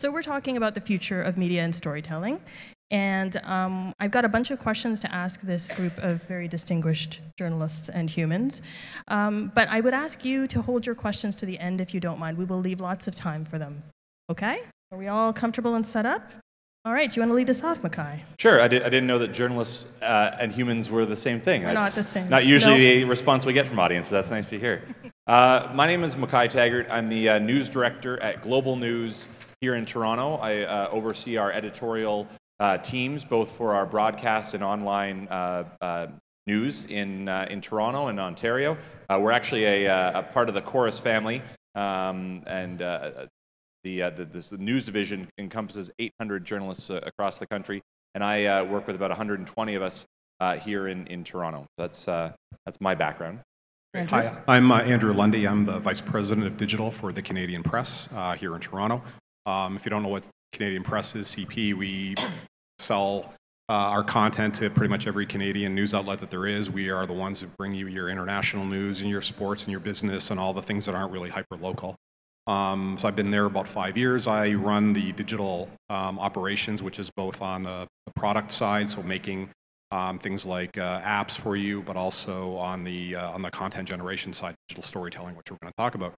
So we're talking about the future of media and storytelling. And I've got a bunch of questions to ask this group of very distinguished journalists and humans. But I would ask you to hold your questions to the end if you don't mind. We will leave lots of time for them. Okay? Are we all comfortable and set up? All right, do you want to lead us off, McKay? Sure, I didn't know that journalists and humans were the same thing. That's not the same. Not usually the response we get from audiences, so that's nice to hear. My name is McKay Taggart. I'm the news director at Global News here in Toronto. I oversee our editorial teams, both for our broadcast and online news in Toronto and Ontario. We're actually a part of the Chorus family, and the news division encompasses 800 journalists across the country, and I work with about 120 of us here in Toronto. That's my background. Andrew? Hi, I'm Andrew Lundy. I'm the Vice President of Digital for the Canadian Press here in Toronto. If you don't know what Canadian Press is, CP, we sell our content to pretty much every Canadian news outlet that there is. We are the ones who bring you your international news and your sports and your business and all the things that aren't really hyper-local. So I've been there about 5 years. I run the digital operations, which is both on the product side, so making things like apps for you, but also on the content generation side, digital storytelling, which we're going to talk about.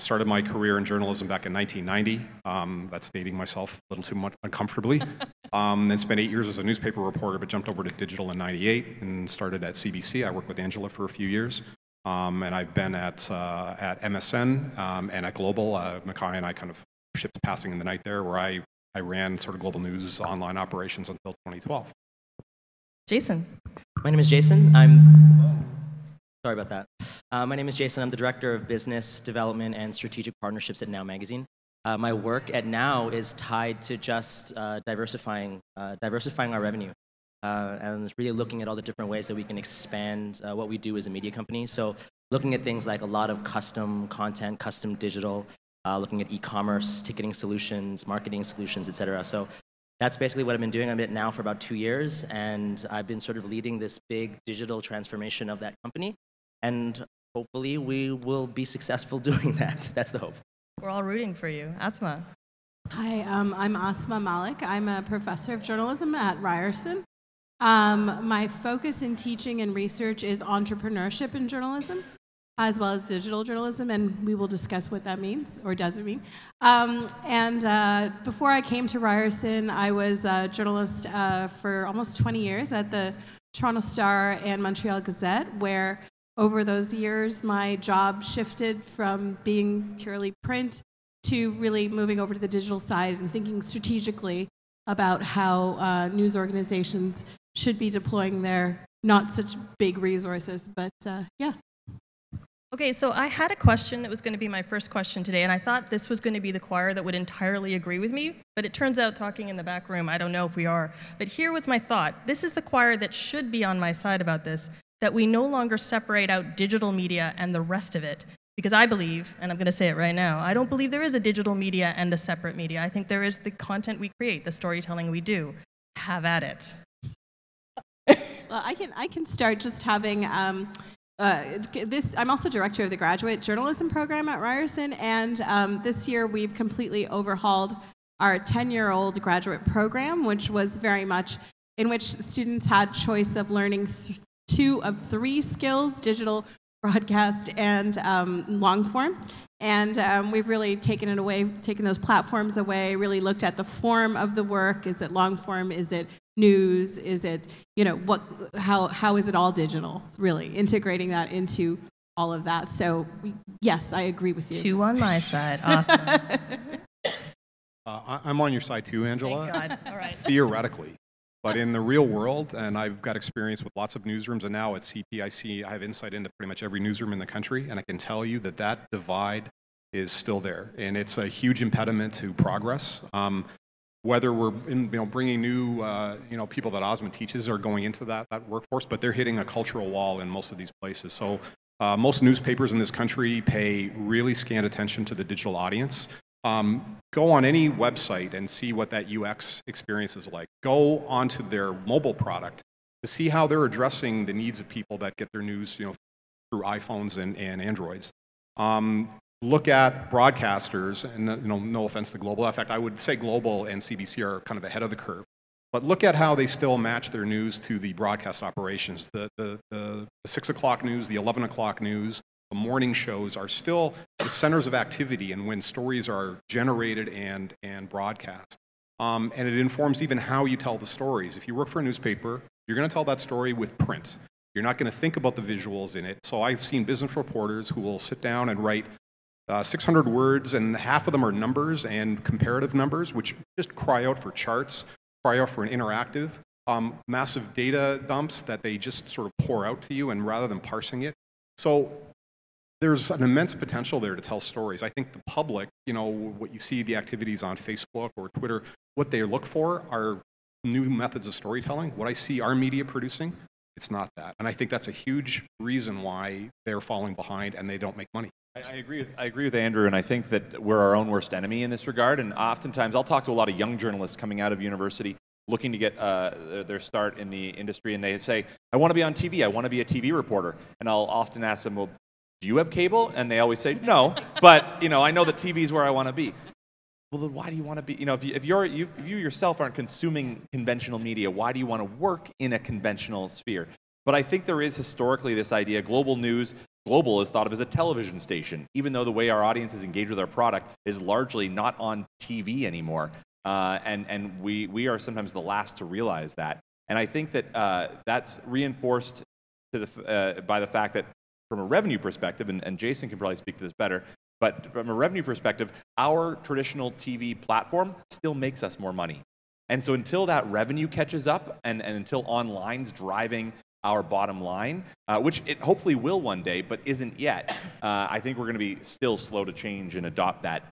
Started my career in journalism back in 1990. That's dating myself a little too much uncomfortably. Then spent 8 years as a newspaper reporter, but jumped over to digital in '98 and started at CBC. I worked with Angela for a few years. And I've been at MSN and at Global. McKay and I kind of shipped passing in the night there, where I ran sort of Global News online operations until 2012. Jason. My name is Jason. Sorry about that. My name is Jason. I'm the Director of Business Development and Strategic Partnerships at Now Magazine. My work at Now is tied to just diversifying our revenue. And really looking at all the different ways that we can expand what we do as a media company. So looking at things like a lot of custom content, custom digital, looking at e-commerce, ticketing solutions, marketing solutions, etc. So that's basically what I've been doing. I'm at Now for about 2 years, and I've been sort of leading this big digital transformation of that company. And hopefully we will be successful doing that. That's the hope. We're all rooting for you. Asmaa. Hi, I'm Asmaa Malik. I'm a professor of journalism at Ryerson. My focus in teaching and research is entrepreneurship in journalism, as well as digital journalism, and we will discuss what that means, or doesn't mean. Before I came to Ryerson, I was a journalist for almost 20 years at the Toronto Star and Montreal Gazette, where over those years, my job shifted from being purely print to really moving over to the digital side and thinking strategically about how news organizations should be deploying their not such big resources, but yeah. Okay, so I had a question that was going to be my first question today, and I thought this was going to be the choir that would entirely agree with me, but it turns out talking in the back room, I don't know if we are. But here was my thought. This is the choir that should be on my side about this, that we no longer separate out digital media and the rest of it. Because I believe, and I'm going to say it right now, I don't believe there is a digital media and a separate media. I think there is the content we create, the storytelling we do. Have at it. Well, I can start just having this. I'm also director of the graduate journalism program at Ryerson, and this year we've completely overhauled our 10-year-old graduate program, which was very much in which students had choice of learning two of three skills: digital, broadcast, and long form. And we've really taken it away, taken those platforms away, really looked at the form of the work. Is it long form? Is it news? Is it, you know, what, how is it all digital? Really integrating that into all of that. So yes, I agree with you. Two on my side. Awesome. I'm on your side too, Angela. Thank God. All right. Theoretically. But in the real world, and I've got experience with lots of newsrooms, and now at CPIC, I have insight into pretty much every newsroom in the country, and I can tell you that that divide is still there, and it's a huge impediment to progress. Whether we're bringing new people that Asmaa teaches are going into that workforce, but they're hitting a cultural wall in most of these places. So most newspapers in this country pay really scant attention to the digital audience. Go on any website and see what that UX experience is like. Go onto their mobile product to see how they're addressing the needs of people that get their news, through iPhones and Androids. look at broadcasters, and no offense to Global. In fact, I would say Global and CBC are kind of ahead of the curve. But look at how they still match their news to the broadcast operations. The 6 o'clock news, the 11 o'clock news, the morning shows are still the centers of activity and when stories are generated and broadcast. And it informs even how you tell the stories. If you work for a newspaper, you're going to tell that story with print. You're not going to think about the visuals in it. So I've seen business reporters who will sit down and write 600 words, and half of them are numbers and comparative numbers, which just cry out for charts, cry out for an interactive, massive data dumps that they just sort of pour out to you, and rather than parsing it. So there's an immense potential there to tell stories. I think the public, what you see the activities on Facebook or Twitter, what they look for are new methods of storytelling. What I see our media producing, it's not that. And I think that's a huge reason why they're falling behind and they don't make money. I agree with Andrew, and I think that we're our own worst enemy in this regard. And oftentimes, I'll talk to a lot of young journalists coming out of university looking to get their start in the industry, and they say, I want to be on TV, I want to be a TV reporter. And I'll often ask them, well, do you have cable? And they always say, no, but I know that TV is where I want to be. Well, then why do you want to be, if you yourself aren't consuming conventional media, why do you want to work in a conventional sphere? But I think there is historically this idea, Global News, Global is thought of as a television station, even though the way our audiences engage with our product is largely not on TV anymore. And we are sometimes the last to realize that. And I think that that's reinforced to the, by the fact that from a revenue perspective, and Jason can probably speak to this better, but from a revenue perspective, our traditional TV platform still makes us more money. And so until that revenue catches up and until online's driving our bottom line, which it hopefully will one day, but isn't yet, I think we're going to be still slow to change and adopt that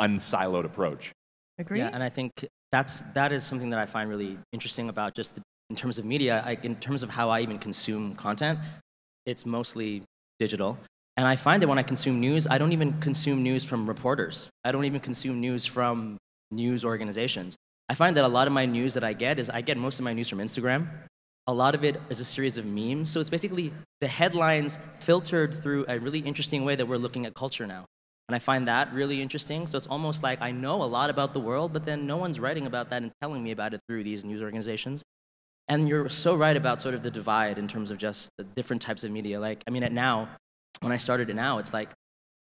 unsiloed approach. Agree. Yeah, and I think that is something that I find really interesting about just in terms of media, in terms of how I even consume content, it's mostly digital. And I find that when I consume news, I don't even consume news from reporters. I don't even consume news from news organizations. I find that a lot of my news that I get is I get most of my news from Instagram. A lot of it is a series of memes. So it's basically the headlines filtered through a really interesting way that we're looking at culture now. And I find that really interesting. So it's almost like I know a lot about the world, but then no one's writing about that and telling me about it through these news organizations. And you're so right about sort of the divide in terms of just the different types of media. Like, I mean, at Now, when I started at Now, it's like,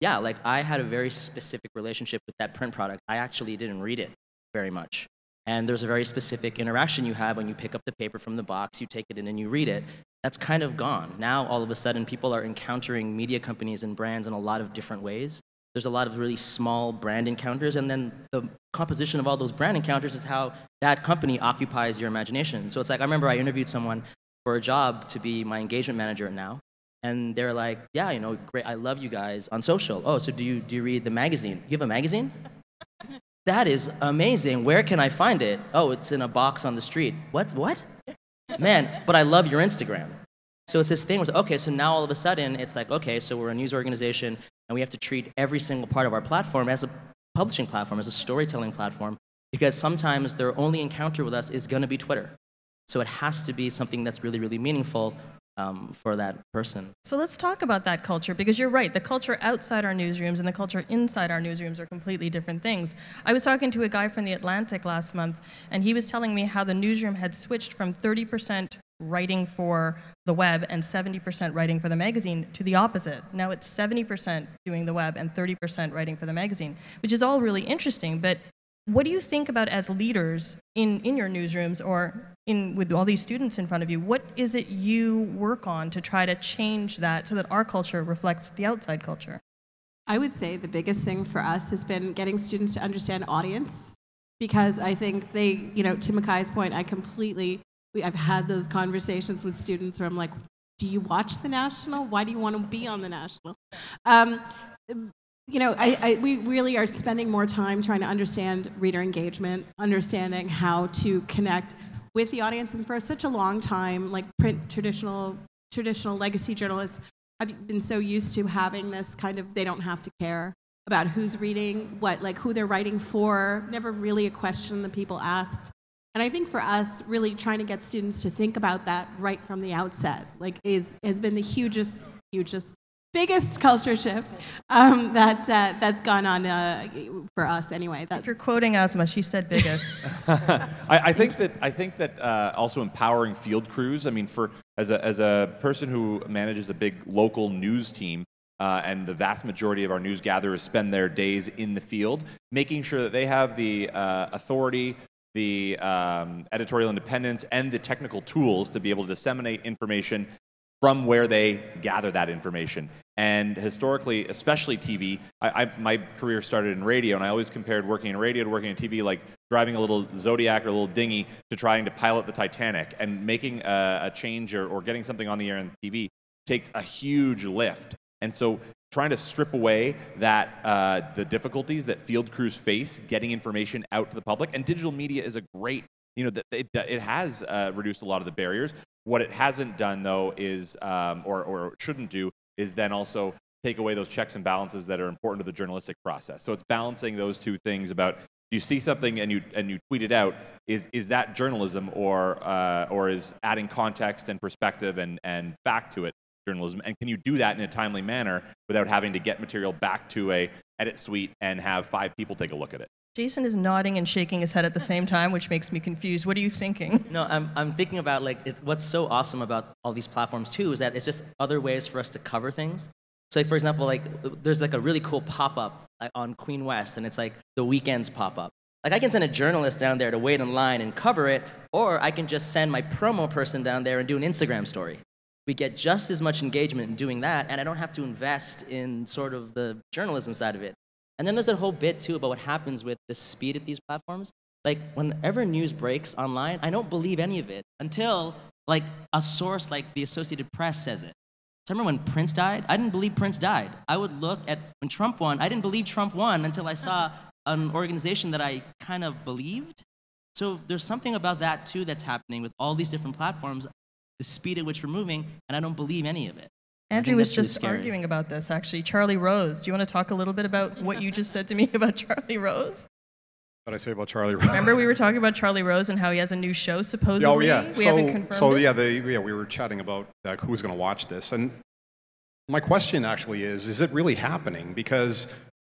yeah, like I had a very specific relationship with that print product. I actually didn't read it very much. And there's a very specific interaction you have when you pick up the paper from the box, you take it in and you read it. That's kind of gone. Now, all of a sudden, people are encountering media companies and brands in a lot of different ways. There's a lot of really small brand encounters, and then the composition of all those brand encounters is how that company occupies your imagination. So it's like, I remember I interviewed someone for a job to be my engagement manager at Now, and they're like, yeah, great, I love you guys on social. Oh, so do you read the magazine? You have a magazine? That is amazing. Where can I find it? Oh, it's in a box on the street. What? Man, but I love your Instagram. So it's this thing, okay, so now all of a sudden, it's like, okay, so we're a news organization, and we have to treat every single part of our platform as a publishing platform, as a storytelling platform, because sometimes their only encounter with us is going to be Twitter. So it has to be something that's really, really meaningful for that person. So let's talk about that culture, because you're right, the culture outside our newsrooms and the culture inside our newsrooms are completely different things. I was talking to a guy from The Atlantic last month, and he was telling me how the newsroom had switched from 30% writing for the web and 70% writing for the magazine to the opposite. Now it's 70% doing the web and 30% writing for the magazine, which is all really interesting, but what do you think about as leaders in your newsrooms or with all these students in front of you? What is it you work on to try to change that so that our culture reflects the outside culture? I would say the biggest thing for us has been getting students to understand audience, because I think they, to Mackay's point, I've had those conversations with students where I'm like, do you watch the National? Why do you want to be on the National? We really are spending more time trying to understand reader engagement, understanding how to connect with the audience. And for such a long time, like print traditional legacy journalists have been so used to having this kind of, they don't have to care about who's reading, who they're writing for, never really a question the people asked. And I think for us, really trying to get students to think about that right from the outset, has been the hugest biggest culture shift that's gone on for us anyway. If you're quoting Asmaa, she said biggest. I think that also empowering field crews. I mean, for as a person who manages a big local news team, and the vast majority of our news gatherers spend their days in the field, making sure that they have the authority, the editorial independence, and the technical tools to be able to disseminate information from where they gather that information. And historically, especially TV, my career started in radio, and I always compared working in radio to working in TV like driving a little Zodiac or a little dinghy to trying to pilot the Titanic. And making a change or getting something on the air on TV takes a huge lift. And so trying to strip away that the difficulties that field crews face getting information out to the public, and digital media is a great, it has reduced a lot of the barriers. What it hasn't done, though, is, or shouldn't do, is then also take away those checks and balances that are important to the journalistic process. So it's balancing those two things about, you see something and you tweet it out, is that journalism, or is adding context and perspective and fact to it journalism? And can you do that in a timely manner without having to get material back to a edit suite and have 5 people take a look at it? Jason is nodding and shaking his head at the same time, which makes me confused. What are you thinking? No, I'm thinking about what's so awesome about all these platforms too is that it's just other ways for us to cover things. So for example, there's a really cool pop-up on Queen West, and it's the weekend's pop-up. I can send a journalist down there to wait in line and cover it, or I can just send my promo person down there and do an Instagram story. We get just as much engagement in doing that, and I don't have to invest in sort of the journalism side of it. And then there's that whole bit, too, about what happens with the speed at these platforms. Whenever news breaks online, I don't believe any of it until, a source like the Associated Press says it. So I remember when Prince died? I didn't believe Prince died. I would look at when Trump won. I didn't believe Trump won until I saw an organization that I kind of believed. So there's something about that, too, that's happening with all these different platforms, the speed at which we're moving, and I don't believe any of it. Andrew was just arguing about this, actually. Charlie Rose, do you want to talk a little bit about what you just said to me about Charlie Rose? What did I say about Charlie Rose? Remember we were talking about Charlie Rose and how he has a new show, supposedly? Oh, yeah. We haven't confirmed it. So, yeah, we were chatting about who's going to watch this. And my question actually is it really happening? Because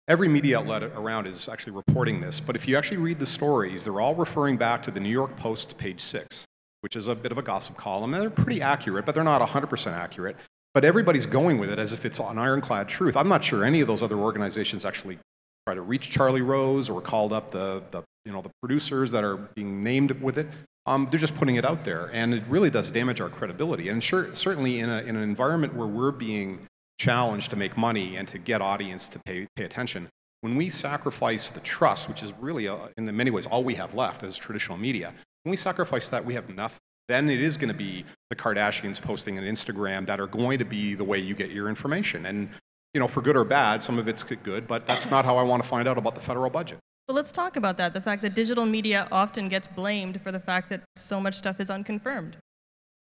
every media outlet around is actually reporting this. But if you actually read the stories, they're all referring back to the New York Post's page 6, which is a bit of a gossip column. And they're pretty accurate, but they're not 100% accurate. But everybody's going with it as if it's an ironclad truth. I'm not sure any of those other organizations actually try to reach Charlie Rose or called up the producers that are being named with it. They're just putting it out there, and it really does damage our credibility. And sure, certainly in an environment where we're being challenged to make money and to get audience to pay attention, when we sacrifice the trust, which is really in many ways all we have left as traditional media, when we sacrifice that, we have nothing. Then it is going to be the Kardashians posting on Instagram that are going to be the way you get your information. And, for good or bad, some of it's good, but that's not how I want to find out about the federal budget. Well, let's talk about that, the fact that digital media often gets blamed for the fact that so much stuff is unconfirmed.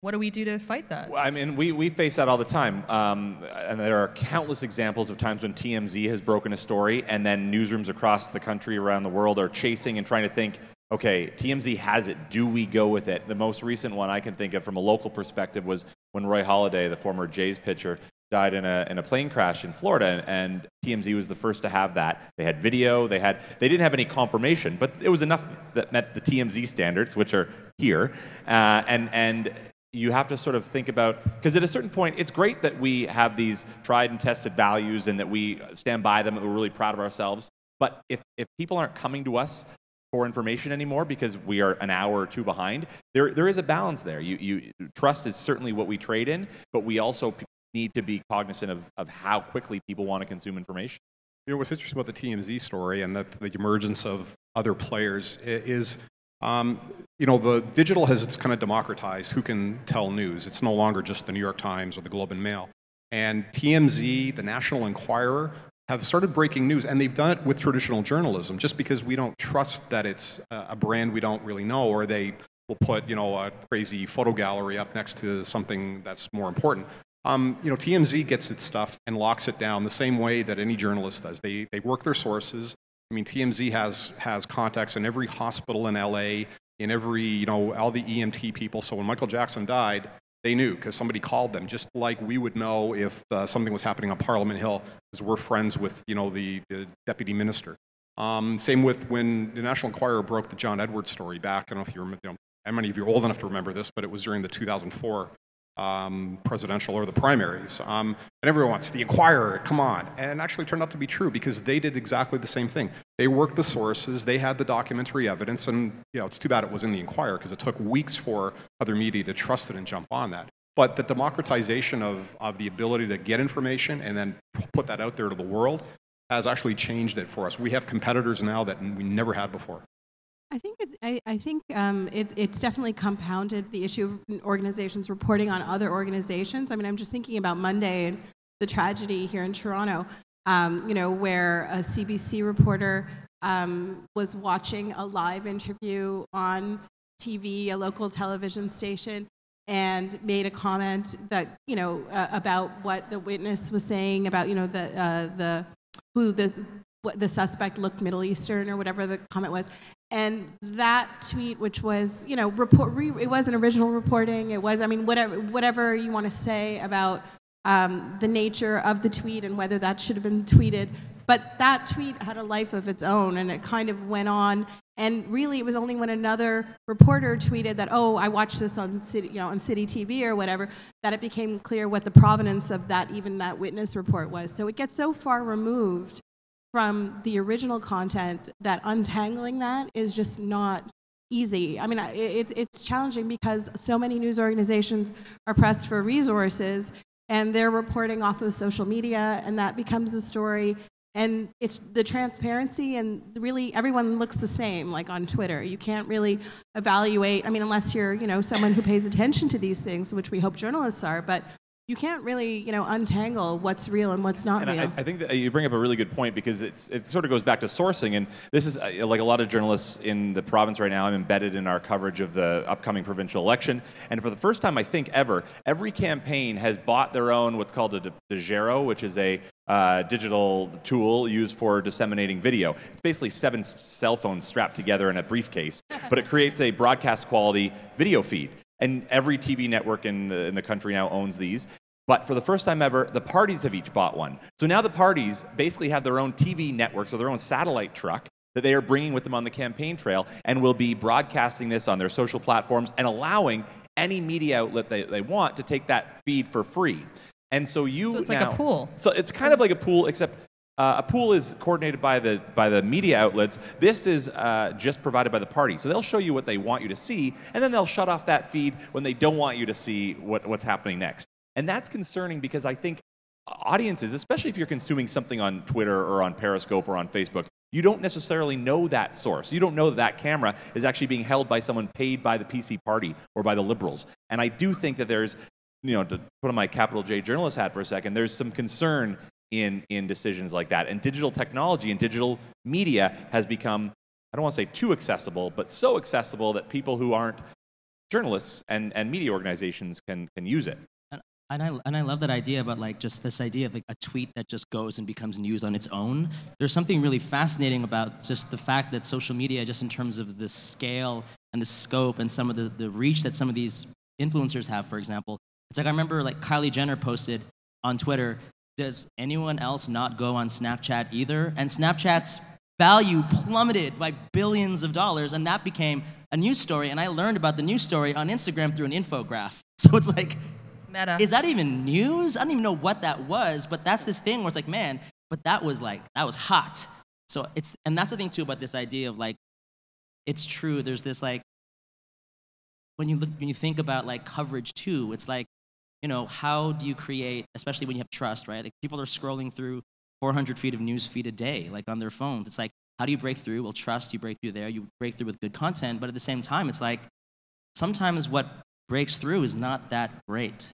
What do we do to fight that? Well, I mean, we face that all the time. And there are countless examples of times when TMZ has broken a story and then newsrooms across the country, around the world, are chasing and trying to think, okay, TMZ has it. Do we go with it? The most recent one I can think of from a local perspective was when Roy Halladay, the former Jays pitcher, died in a plane crash in Florida, and TMZ was the first to have that. They had video. They didn't have any confirmation, but it was enough that met the TMZ standards, which are here. And you have to sort of think about, because at a certain point, it's great that we have these tried and tested values and that we stand by them and we're really proud of ourselves. But if people aren't coming to us for information anymore because we are an hour or two behind, there is a balance there. You trust is certainly what we trade in, but we also need to be cognizant of how quickly people want to consume information. What's interesting about the TMZ story and the emergence of other players is, the digital has kind of democratized who can tell news. It's no longer just the New York Times or the Globe and Mail, and TMZ, the National Enquirer, have started breaking news, and they've done it with traditional journalism just because we don't trust that it's a brand we don't really know, or they will put, a crazy photo gallery up next to something that's more important. TMZ gets its stuff and locks it down the same way that any journalist does. They work their sources. I mean, TMZ has contacts in every hospital in LA, in every, all the EMT people. So when Michael Jackson died, They knew because somebody called them, just like we would know if something was happening on Parliament Hill, because we're friends with, you know, the deputy minister. Same with when the National Enquirer broke the John Edwards story back. I don't know if you remember, how many of you are old enough to remember this, but it was during the 2004 presidential or the primaries. And everyone wants the Enquirer, come on. And it actually turned out to be true because they did exactly the same thing. They worked the sources, they had the documentary evidence, and you know, it's too bad it was in the Enquirer because it took weeks for other media to trust it and jump on that. But the democratization of the ability to get information and then put that out there to the world has actually changed it for us. We have competitors now that we never had before. I think it's definitely compounded the issue of organizations reporting on other organizations. I mean, I'm just thinking about Monday and the tragedy here in Toronto, you know, where a CBC reporter was watching a live interview on TV, a local television station, and made a comment that, you know, about what the witness was saying about, you know, what the suspect looked Middle Eastern or whatever the comment was. And that tweet, which was, you know, it wasn't original reporting, it was, I mean, whatever you want to say about the nature of the tweet and whether that should have been tweeted, but that tweet had a life of its own and it kind of went on. And really it was only when another reporter tweeted that, oh, I watched this on city, you know, on city TV or whatever, that it became clear what the provenance of that, even that witness report was. So it gets so far removed from the original content that untangling that is just not easy. I mean, it's challenging because so many news organizations are pressed for resources and they're reporting off of social media and that becomes the story. And it's the transparency and really everyone looks the same, like on Twitter. You can't really evaluate, I mean, unless you're, you know, someone who pays attention to these things, which we hope journalists are, but you can't really, you know, untangle what's real and what's not real. I think that you bring up a really good point because it sort of goes back to sourcing, and this is like a lot of journalists in the province right now. I'm embedded in our coverage of the upcoming provincial election, and for the first time I think ever, every campaign has bought their own what's called a Dejero, which is a digital tool used for disseminating video. It's basically 7 cell phones strapped together in a briefcase, but it creates a broadcast quality video feed. And every TV network in the country now owns these. But for the first time ever, the parties have each bought one. So now the parties basically have their own TV networks or their own satellite truck that they are bringing with them on the campaign trail and will be broadcasting this on their social platforms and allowing any media outlet they want to take that feed for free. And so you it's now, like a pool. So it's kind of like a pool, except a pool is coordinated by the media outlets. This is just provided by the party. So they'll show you what they want you to see, and then they'll shut off that feed when they don't want you to see what's happening next. And that's concerning because I think audiences, especially if you're consuming something on Twitter or on Periscope or on Facebook, you don't necessarily know that source. You don't know that camera is actually being held by someone paid by the PC party or by the Liberals. And I do think that there's, you know, to put on my capital J journalist hat for a second, there's some concern in decisions like that. And digital technology and digital media has become, I don't want to say too accessible, but so accessible that people who aren't journalists and media organizations can use it. And I love that idea about like just this idea of like a tweet that just goes and becomes news on its own. There's something really fascinating about just the fact that social media, just in terms of the scale and the scope and some of the reach that some of these influencers have, for example. It's like I remember like Kylie Jenner posted on Twitter, does anyone else not go on Snapchat either? And Snapchat's value plummeted by billions of dollars, and that became a news story, and I learned about the news story on Instagram through an infographic. So it's like, Meta. Is that even news? I don't even know what that was, but that's this thing where it's like, man, but that was hot. So it's, and that's the thing too about this idea of like, it's true, there's this like, when you think about like coverage too, it's like, you know, how do you create, especially when you have trust, right? Like people are scrolling through 400 feet of news feed a day, like on their phones. It's like, how do you break through? Well, trust, you break through there, you break through with good content. But at the same time, it's like, sometimes what breaks through is not that great.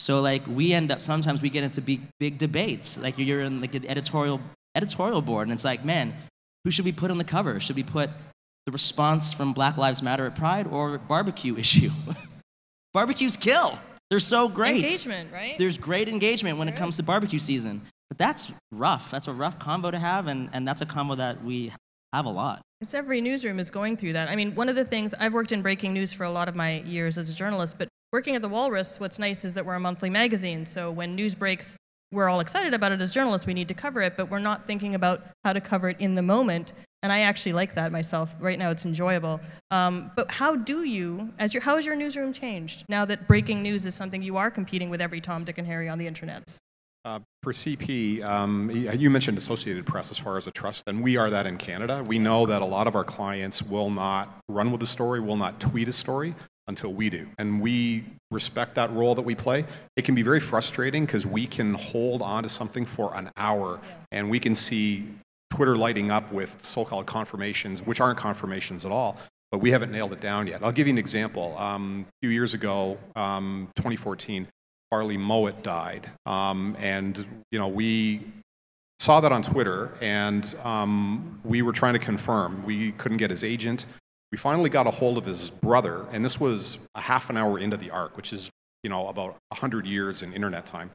So like we end up, sometimes we get into big debates. Like you're in like an editorial board and it's like, man, who should we put on the cover? Should we put the response from Black Lives Matter at Pride or barbecue issue? Barbecues kill. They're so great. Engagement, right? There's great engagement when it comes to barbecue season. But that's rough. That's a rough combo to have, and that's a combo that we have a lot. It's every newsroom is going through that. I mean, one of the things, I've worked in breaking news for a lot of my years as a journalist, but Working at The Walrus, what's nice is that we're a monthly magazine, so when news breaks, we're all excited about it as journalists. We need to cover it, but we're not thinking about how to cover it in the moment. And I actually like that myself. Right now, it's enjoyable. But how do you, how has your newsroom changed now that breaking news is something you are competing with every Tom, Dick, and Harry on the internet? For CP, you mentioned Associated Press as far as a trust, and we are that in Canada. We know that a lot of our clients will not run with a story, will not tweet a story until we do. And we respect that role that we play. It can be very frustrating because we can hold on to something for an hour, and we can see Twitter lighting up with so-called confirmations, which aren't confirmations at all, but we haven't nailed it down yet. I'll give you an example. A few years ago, 2014, Farley Mowat died, and we saw that on Twitter, and we were trying to confirm. We couldn't get his agent. We finally got a hold of his brother, and this was a half an hour into the arc, which is about 100 years in internet time.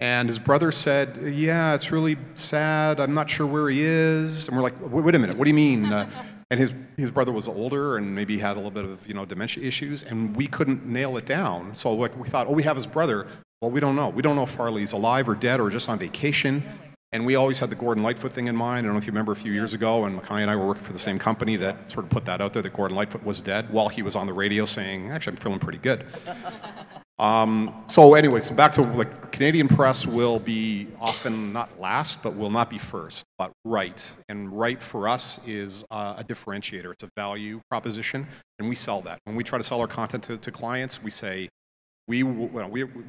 And his brother said, "Yeah, it's really sad. I'm not sure where he is." And we're like, "Wait a minute, what do you mean?" And his brother was older and maybe had a little bit of dementia issues, and we couldn't nail it down. So we thought, "Oh, we have his brother." Well, we don't know. We don't know if Farley's alive or dead or just on vacation. And we always had the Gordon Lightfoot thing in mind. I don't know if you remember a few years ago, and McKay and I were working for the same company that sort of put that out there, that Gordon Lightfoot was dead, while he was on the radio saying, "Actually, I'm feeling pretty good." So anyway, so back to Canadian Press will be often not last, but will not be first, but right. And right for us is a differentiator. It's a value proposition, and we sell that. When we try to sell our content to clients, we say, we're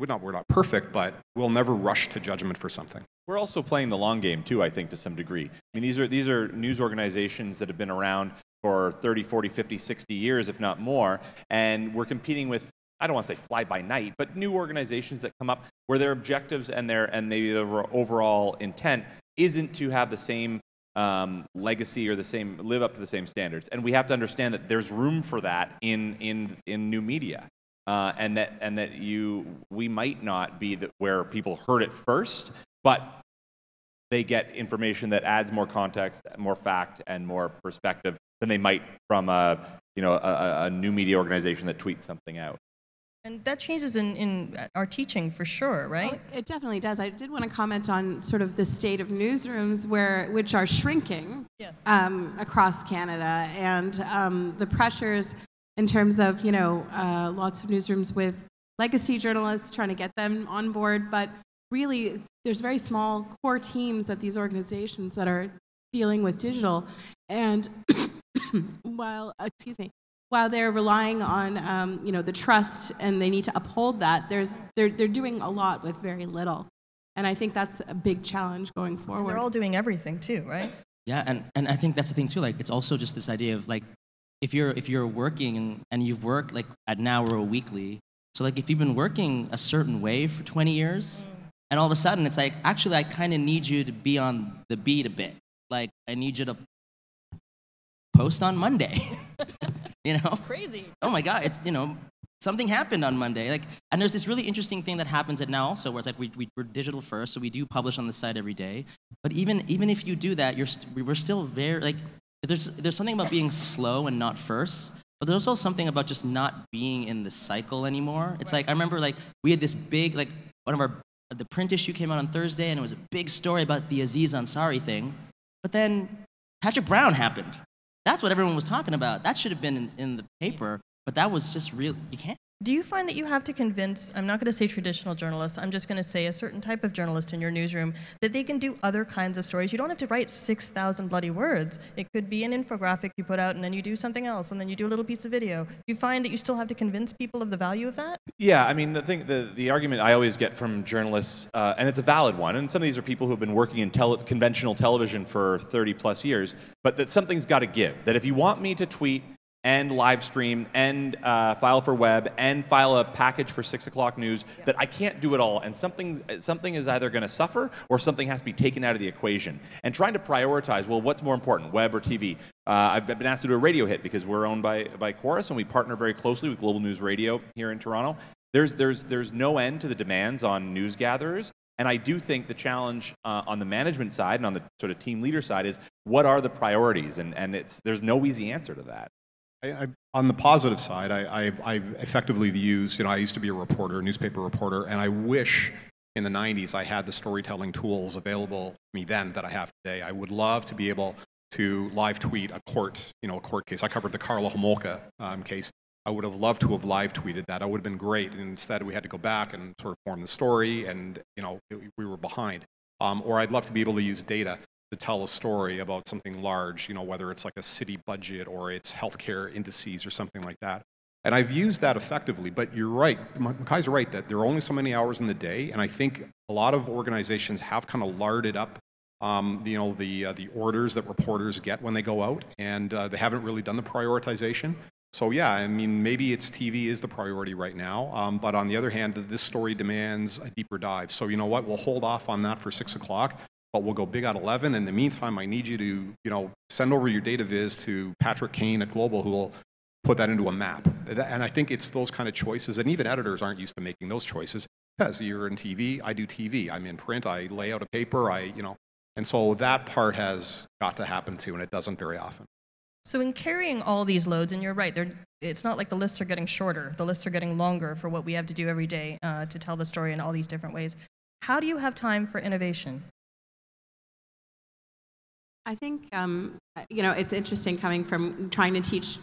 not perfect, but we'll never rush to judgment for something. We're also playing the long game too, I think, to some degree. I mean, these are news organizations that have been around for 30, 40, 50, 60 years, if not more, and we're competing with, I don't want to say fly by night, but new organizations that come up where their objectives and maybe the overall intent isn't to have the same legacy or the same, live up to the same standards. And we have to understand that there's room for that in new media, and that we might not be where people heard it first, but they get information that adds more context, more fact, and more perspective than they might from a new media organization that tweets something out. And that changes in our teaching for sure, right? Oh, it definitely does. I did want to comment on sort of the state of newsrooms, which are shrinking, yes, across Canada, and the pressures in terms of lots of newsrooms with legacy journalists trying to get them on board, but really there's very small core teams at these organizations that are dealing with digital, and while they're relying on the trust, and they need to uphold that, they're doing a lot with very little, and I think that's a big challenge going forward. And they're all doing everything too, right? Yeah, and I think that's the thing too. Like, it's also just this idea of if you're working and you've worked at Now or a Weekly, so if you've been working a certain way for 20 years, and all of a sudden it's actually I kind of need you to be on the beat a bit. I need you to post on Monday. Crazy. Oh my God, it's, something happened on Monday. And there's this really interesting thing that happens at Now also, where it's we're digital first, so we do publish on the site every day. But even if you do that, we're still very, there's something about being slow and not first, but there's also something about just not being in the cycle anymore. It's I remember, we had this big, the print issue came out on Thursday, and it was a big story about the Aziz Ansari thing, but then Patrick Brown happened. That's what everyone was talking about. That should have been in the paper, but that was just real. You can't. Do you find that you have to convince, I'm not going to say traditional journalists, I'm just going to say a certain type of journalist in your newsroom, that they can do other kinds of stories? You don't have to write 6,000 bloody words. It could be an infographic you put out, and then you do something else, and then you do a little piece of video. You find that you still have to convince people of the value of that? Yeah, I mean, the argument I always get from journalists, and it's a valid one, and some of these are people who have been working in conventional television for 30 plus years, but that something's got to give. That if you want me to tweet and live stream and file for web and file a package for 6 o'clock news, that I can't do it all, and something is either going to suffer or something has to be taken out of the equation. And trying to prioritize, well, what's more important, web or TV? I've been asked to do a radio hit because we're owned by Chorus, and we partner very closely with Global News Radio here in Toronto. There's no end to the demands on news gatherers. And I do think the challenge on the management side and on the sort of team leader side is, what are the priorities? And there's no easy answer to that. On the positive side, I effectively used, I used to be a reporter, a newspaper reporter, and I wish in the 90s I had the storytelling tools available to me then that I have today. I would love to be able to live tweet a court, a court case. I covered the Carla Homolka case. I would have loved to have live tweeted that. I would have been great. And instead, we had to go back and sort of form the story, and we were behind. Or I'd love to be able to use data to tell a story about something large, whether it's like a city budget or it's healthcare indices or something like that. And I've used that effectively, but you're right, McKay's right that there are only so many hours in the day, and I think a lot of organizations have kind of larded up, the orders that reporters get when they go out, and they haven't really done the prioritization. So yeah, I mean, maybe it's TV is the priority right now, but on the other hand, this story demands a deeper dive. So you know what, we'll hold off on that for 6 o'clock. But we'll go big at 11. In the meantime, I need you to, send over your data viz to Patrick Kane at Global, who will put that into a map. And I think it's those kind of choices, and even editors aren't used to making those choices, because you're in TV, I do TV, I'm in print, I lay out a paper, and so that part has got to happen too, and it doesn't very often. So in carrying all these loads, and you're right, it's not like the lists are getting shorter, the lists are getting longer for what we have to do every day to tell the story in all these different ways. How do you have time for innovation? I think, it's interesting coming from trying to teach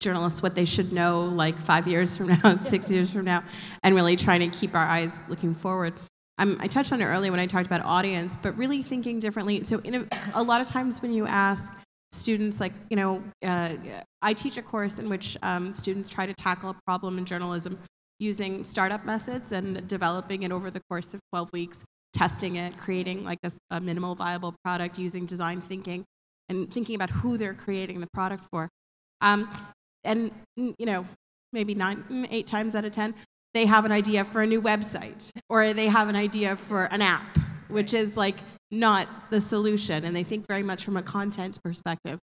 journalists what they should know like 5 years from now, 6 years from now, and really trying to keep our eyes looking forward. I touched on it earlier when I talked about audience, but really thinking differently. So a lot of times when you ask students, like, I teach a course in which students try to tackle a problem in journalism using startup methods and developing it over the course of 12 weeks. Testing it, creating like a minimal viable product using design thinking and thinking about who they're creating the product for. And maybe 8 times out of 10, they have an idea for a new website or they have an idea for an app, which is like not the solution. And they think very much from a content perspective.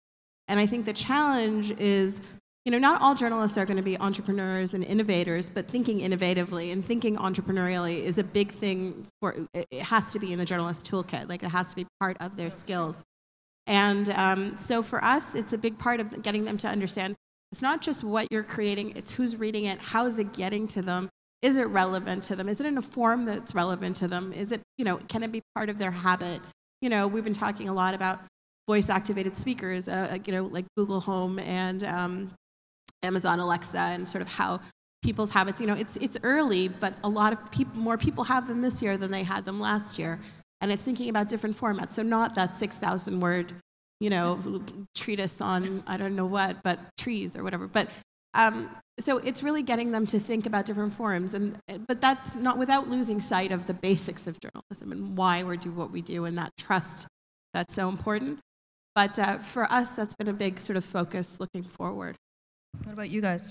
And I think the challenge is, not all journalists are going to be entrepreneurs and innovators, but thinking innovatively and thinking entrepreneurially is a big thing. It has to be in the journalist toolkit, like it has to be part of their skills. And so for us, it's a big part of getting them to understand it's not just what you're creating, it's who's reading it, how is it getting to them, is it relevant to them, is it in a form that's relevant to them, is it, can it be part of their habit? We've been talking a lot about voice-activated speakers, like Google Home and Amazon Alexa, and sort of how people's habits, it's early, but a lot of more people have them this year than they had them last year. And it's thinking about different formats. So not that 6,000 word, treatise on, I don't know what, but trees or whatever. But so it's really getting them to think about different forums. But that's not without losing sight of the basics of journalism and why we do what we do and that trust that's so important. But for us, that's been a big sort of focus looking forward. What about you guys?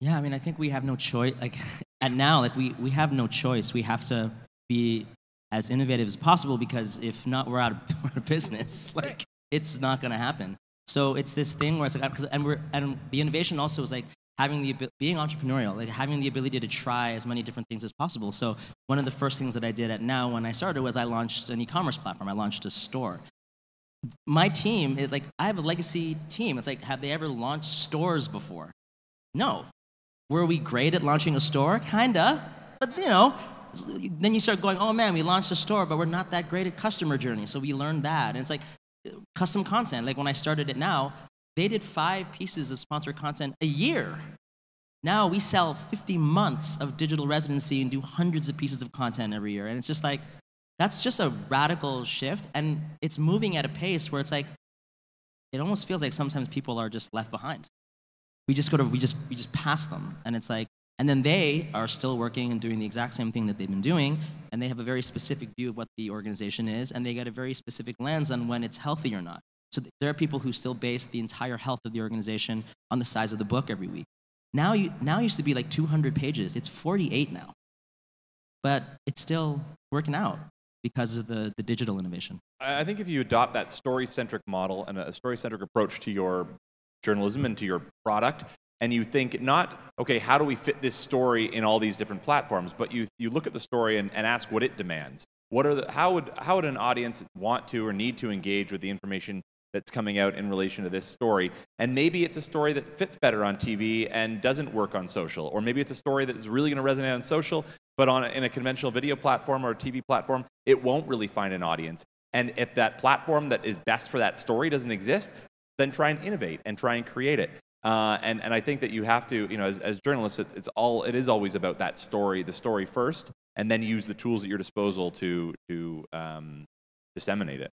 Yeah, I mean, I think we have no choice. Like, and now, like, we have no choice. We have to be as innovative as possible because if not, we're out of business. Like, it's not going to happen. So it's this thing where it's like, and the innovation also is like being entrepreneurial, like having the ability to try as many different things as possible. So one of the first things that I did at Now when I started was I launched an e-commerce platform. I launched a store. My team is like, I have a legacy team. It's like, have they ever launched stores before? No. Were we great at launching a store? Kinda. But then you start going, oh man, we launched a store, but we're not that great at customer journey. So we learned that. And it's like custom content. Like when I started it Now, they did 5 pieces of sponsored content a year. Now we sell 50 months of digital residency and do hundreds of pieces of content every year. And it's just like, that's just a radical shift, and it's moving at a pace where it's like, it almost feels like sometimes people are just left behind. We just pass them, and it's like, and then they are still working and doing the exact same thing that they've been doing, and they have a very specific view of what the organization is, and they get a very specific lens on when it's healthy or not. So there are people who still base the entire health of the organization on the size of the book every week. Now used to be like 200 pages, it's 48 now, but it's still working out. Because of the digital innovation. I think if you adopt that story-centric model and a story-centric approach to your journalism and to your product, and you think not, okay, how do we fit this story in all these different platforms, but you look at the story and ask what it demands. How would an audience want to or need to engage with the information that's coming out in relation to this story. And maybe it's a story that fits better on TV and doesn't work on social. Or maybe it's a story that is really going to resonate on social, but on a, in a conventional video platform or a TV platform, it won't really find an audience. And if that platform that is best for that story doesn't exist, then try and innovate and try and create it. And I think that you have to, you know, as journalists, it is always about that story, the story first, and then use the tools at your disposal to disseminate it.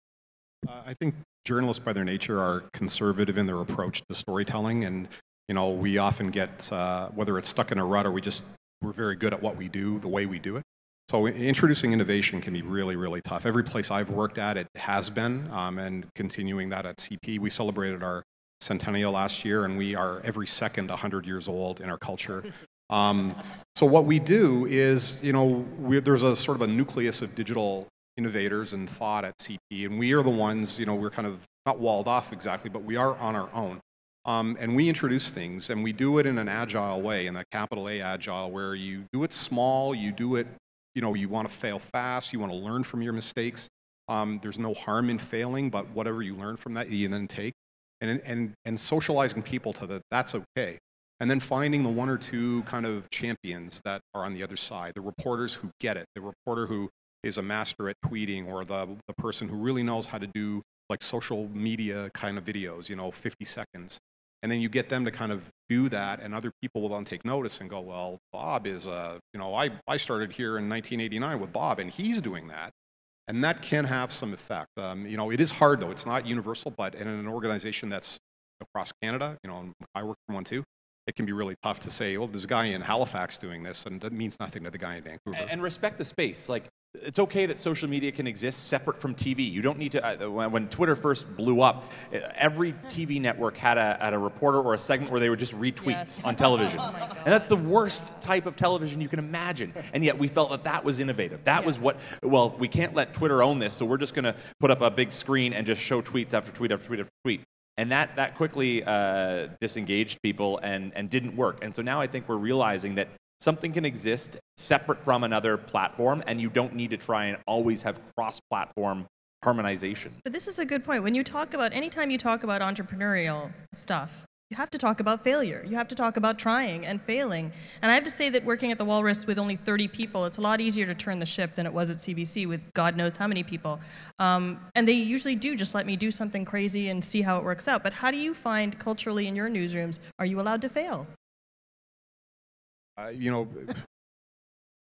I think journalists, by their nature, are conservative in their approach to storytelling, and you know, we often get whether it's stuck in a rut or we're very good at what we do, the way we do it. So introducing innovation can be really, really tough. Every place I've worked at, it has been, and continuing that at CP, we celebrated our centennial last year, and we are every second 100 years old in our culture. So what we do is, you know, there's a sort of a nucleus of digital innovators and thought at CP, and we are the ones, you know, we're kind of not walled off exactly, but we are on our own. And we introduce things, and we do it in an agile way, in the capital A agile, where you do it small, you do it, you know, you want to fail fast, you want to learn from your mistakes. There's no harm in failing, but whatever you learn from that, you then take. And socializing people to that, that's okay. And then finding the one or two kind of champions that are on the other side, the reporters who get it, the reporter who is a master at tweeting, or the person who really knows how to do like social media kind of videos, you know, 50 seconds. And then you get them to kind of do that, and other people will then take notice and go, well, Bob is a, you know, I started here in 1989 with Bob, and he's doing that. And that can have some effect. You know, it is hard though, it's not universal, but in an organization that's across Canada, you know, I work for one too, it can be really tough to say, well, there's a guy in Halifax doing this, and that means nothing to the guy in Vancouver. And respect the space. Like, it's okay that social media can exist separate from TV. You don't need to, when Twitter first blew up, every TV network had a reporter or a segment where they would just retweets on television. Oh my God. And that's the worst type of television you can imagine. And yet we felt that that was innovative. That was what, well, we can't let Twitter own this, so we're just gonna put up a big screen and just show tweets after tweet after tweet after tweet. And that quickly disengaged people and didn't work. And so now I think we're realizing that something can exist separate from another platform, and you don't need to try and always have cross-platform harmonization. But this is a good point. When you talk about, anytime you talk about entrepreneurial stuff, you have to talk about failure. You have to talk about trying and failing. And I have to say that working at the Walrus with only 30 people, it's a lot easier to turn the ship than it was at CBC with God knows how many people. And they usually do just let me do something crazy and see how it works out. But how do you find culturally in your newsrooms, are you allowed to fail? You know,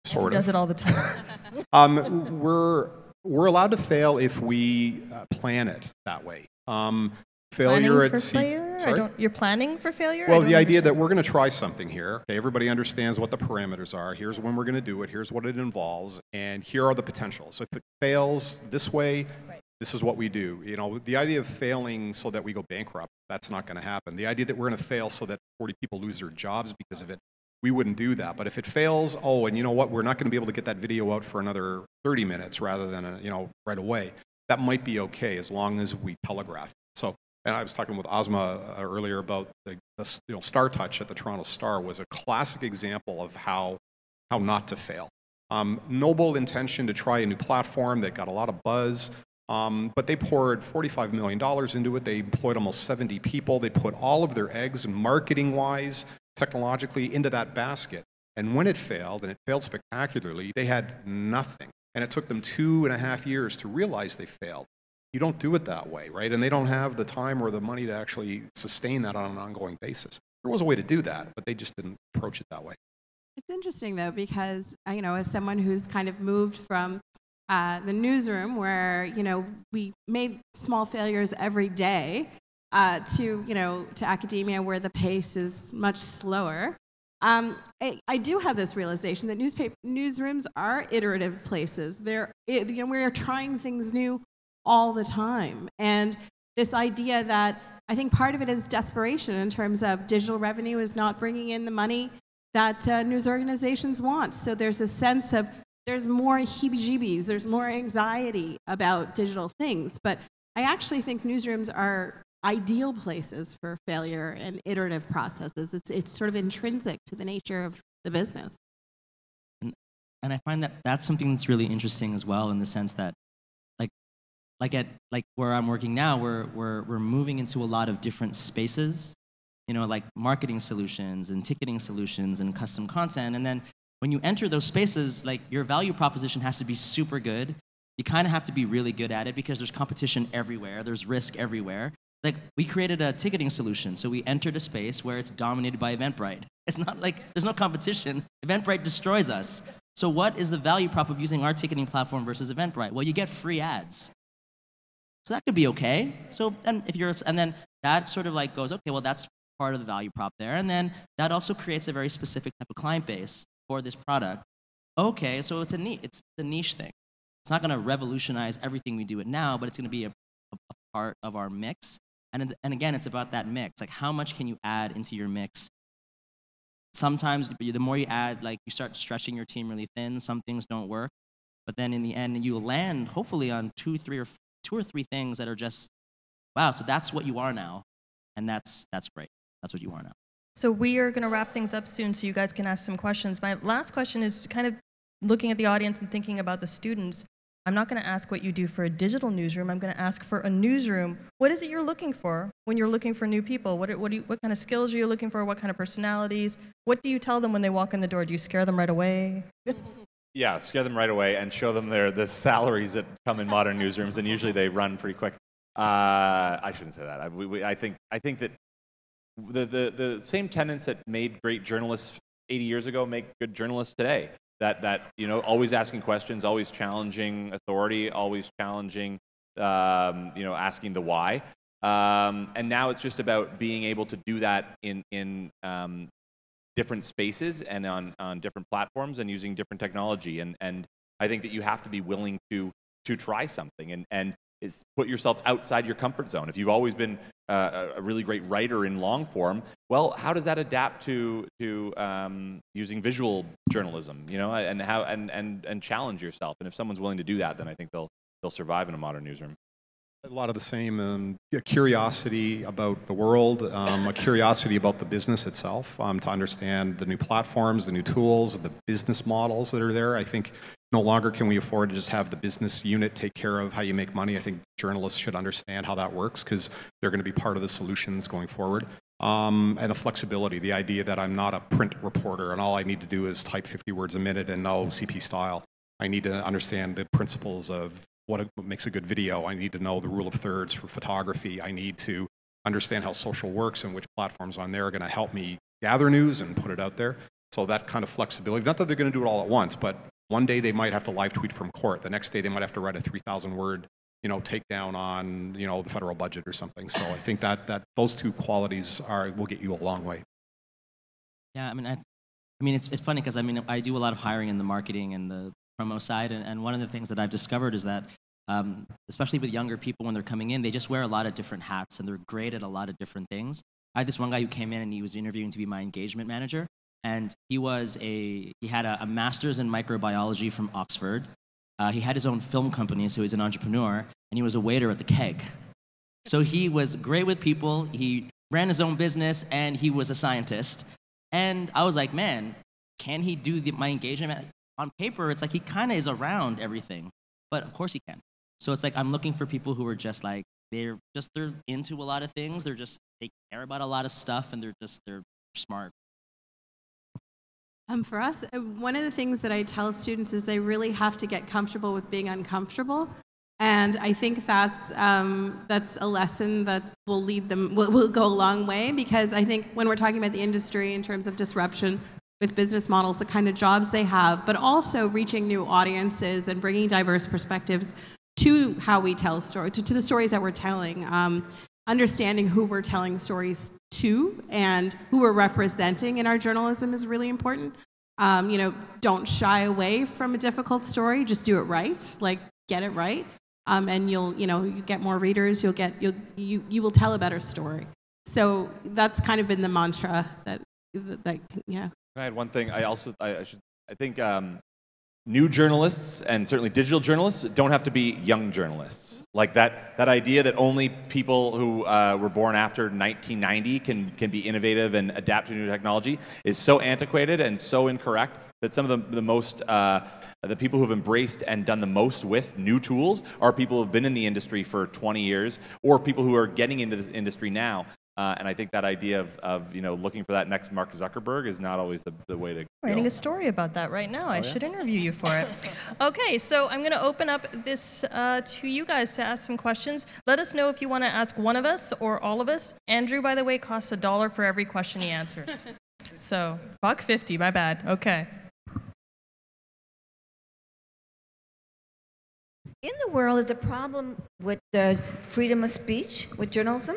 sort of. Does it all the time. We're allowed to fail if we plan it that way. Failure at failure? Sorry? You're planning for failure? Well, the idea that we're going to try something here. Okay, everybody understands what the parameters are. Here's when we're going to do it. Here's what it involves. And here are the potentials. So if it fails this way, this is what we do. You know, the idea of failing so that we go bankrupt, that's not going to happen. The idea that we're going to fail so that 40 people lose their jobs because of it, we wouldn't do that. But if it fails, oh, and you know what, we're not going to be able to get that video out for another 30 minutes rather than, you know, right away. That might be okay as long as we telegraph. So, and I was talking with Asmaa earlier about the you know, Star Touch at the Toronto Star was a classic example of how not to fail. Noble intention to try a new platform that got a lot of buzz, but they poured $45 million into it. They employed almost 70 people. They put all of their eggs, marketing-wise, technologically, into that basket. And when it failed, and it failed spectacularly, they had nothing. And it took them 2.5 years to realize they failed. You don't do it that way, right? And they don't have the time or the money to actually sustain that on an ongoing basis. There was a way to do that, but they just didn't approach it that way. It's interesting, though, because, you know, as someone who's kind of moved from the newsroom where, you know, we made small failures every day, to, you know, to academia where the pace is much slower. I do have this realization that newsrooms are iterative places. They're, you know, we're trying things new all the time. And this idea that I think part of it is desperation in terms of digital revenue is not bringing in the money that news organizations want. So there's a sense of there's more heebie-jeebies, there's more anxiety about digital things. But I actually think newsrooms are ideal places for failure and iterative processes. It's sort of intrinsic to the nature of the business. And I find that that's something that's really interesting as well, in the sense that, like, like where I'm working now, we're moving into a lot of different spaces, you know, like marketing solutions and ticketing solutions and custom content. And then when you enter those spaces, like your value proposition has to be super good. You kind of have to be really good at it because there's competition everywhere. There's risk everywhere. Like, we created a ticketing solution. So we entered a space where it's dominated by Eventbrite. It's not like there's no competition. Eventbrite destroys us. So what is the value prop of using our ticketing platform versus Eventbrite? Well, you get free ads. So that could be okay. So, and if you're, and then that sort of like goes, okay, well, that's part of the value prop there. And then that also creates a very specific type of client base for this product. Okay, so it's a niche thing. It's not going to revolutionize everything we do it now, but it's going to be a part of our mix. And again, it's about that mix. Like, how much can you add into your mix? Sometimes the more you add, like, you start stretching your team really thin. Some things don't work. But then in the end, you land hopefully on two or three things that are just, wow, so that's what you are now. And that's great. That's what you are now. So we are going to wrap things up soon so you guys can ask some questions. My last question is kind of looking at the audience and thinking about the students. I'm not going to ask what you do for a digital newsroom. I'm going to ask for a newsroom. What is it you're looking for when you're looking for new people? What kind of skills are you looking for? What kind of personalities? What do you tell them when they walk in the door? Do you scare them right away? Yeah, scare them right away and show them the salaries that come in modern newsrooms, and usually they run pretty quick. I shouldn't say that. I think that the same tenets that made great journalists 80 years ago make good journalists today. That you know, always asking questions, always challenging authority, always challenging, you know, asking the why. And now it's just about being able to do that in different spaces and on different platforms and using different technology. And I think that you have to be willing to try something and is put yourself outside your comfort zone. If you've always been a really great writer in long form, well, how does that adapt to using visual journalism? You know, and how and challenge yourself. And if someone's willing to do that, then I think they'll survive in a modern newsroom. A lot of the same curiosity about the world, a curiosity about the business itself, to understand the new platforms, the new tools, the business models that are there. I think. No longer can we afford to just have the business unit take care of how you make money. I think journalists should understand how that works because they're going to be part of the solutions going forward. And a flexibility, the idea that I'm not a print reporter and all I need to do is type 50 words a minute and know CP style. I need to understand the principles of what makes a good video. I need to know the rule of thirds for photography. I need to understand how social works and which platforms on there are going to help me gather news and put it out there. So that kind of flexibility, not that they're going to do it all at once, but one day they might have to live tweet from court. The next day they might have to write a 3,000-word, you know, takedown on, you know, the federal budget or something. So I think that those two qualities will get you a long way. Yeah, I mean it's funny because I do a lot of hiring in the marketing and the promo side, and one of the things that I've discovered is that especially with younger people when they're coming in, they just wear a lot of different hats and they're great at a lot of different things. I had this one guy who came in and he was interviewing to be my engagement manager. And he had a master's in microbiology from Oxford. He had his own film company, so he's an entrepreneur, and he was a waiter at the Keg. So he was great with people, he ran his own business, and he was a scientist. And I was like, man, can he do my engagement? On paper, it's like he kind of is around everything, but of course he can. So it's like I'm looking for people who are just like, they're into a lot of things, they care about a lot of stuff, and they're smart. For us, one of the things that I tell students is they really have to get comfortable with being uncomfortable, and I think that's a lesson that will lead them will go a long way, because I think when we're talking about the industry in terms of disruption with business models, the kind of jobs they have, but also reaching new audiences and bringing diverse perspectives to how we tell stories, to the stories that we're telling, understanding who we're telling stories to and who we're representing in our journalism is really important. You know, don't shy away from a difficult story. Just do it right. Like, get it right, and you get more readers. You will tell a better story. So that's kind of been the mantra that yeah. I had one thing. I think new journalists and certainly digital journalists don't have to be young journalists. Like that idea that only people who were born after 1990 can be innovative and adapt to new technology is so antiquated and so incorrect that some of the most, the people who've embraced and done the most with new tools are people who've been in the industry for 20 years or people who are getting into the industry now. And I think that idea of you know, looking for that next Mark Zuckerberg is not always the way to go. I'm writing a story about that right now. I should interview you for it. Okay, so I'm going to open up this to you guys to ask some questions. Let us know if you want to ask one of us or all of us. Andrew, by the way, costs $1 for every question he answers. So, $1.50, my bad. Okay. In the world, is a problem with the freedom of speech, with journalism?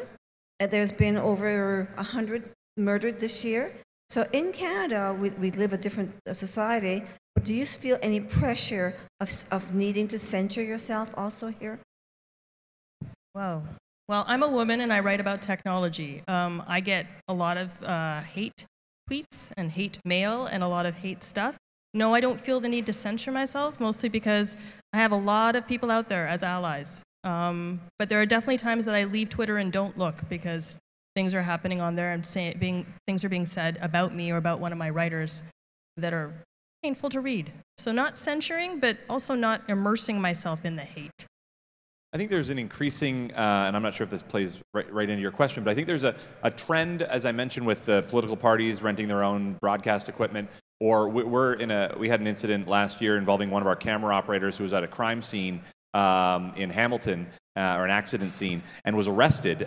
There's been over 100 murdered this year. So in Canada, we live a different society. But do you feel any pressure of needing to censor yourself also here? Wow. Well, I'm a woman and I write about technology. I get a lot of hate tweets and hate mail and a lot of hate stuff. No, I don't feel the need to censor myself, mostly because I have a lot of people out there as allies. But there are definitely times that I leave Twitter and don't look because things are happening on there and things are being said about me or about one of my writers that are painful to read. So not censoring, but also not immersing myself in the hate. I think there's an increasing, and I'm not sure if this plays right into your question, but I think there's a trend, as I mentioned, with the political parties renting their own broadcast equipment. Or we had an incident last year involving one of our camera operators who was at a crime scene in Hamilton, or an accident scene, and was arrested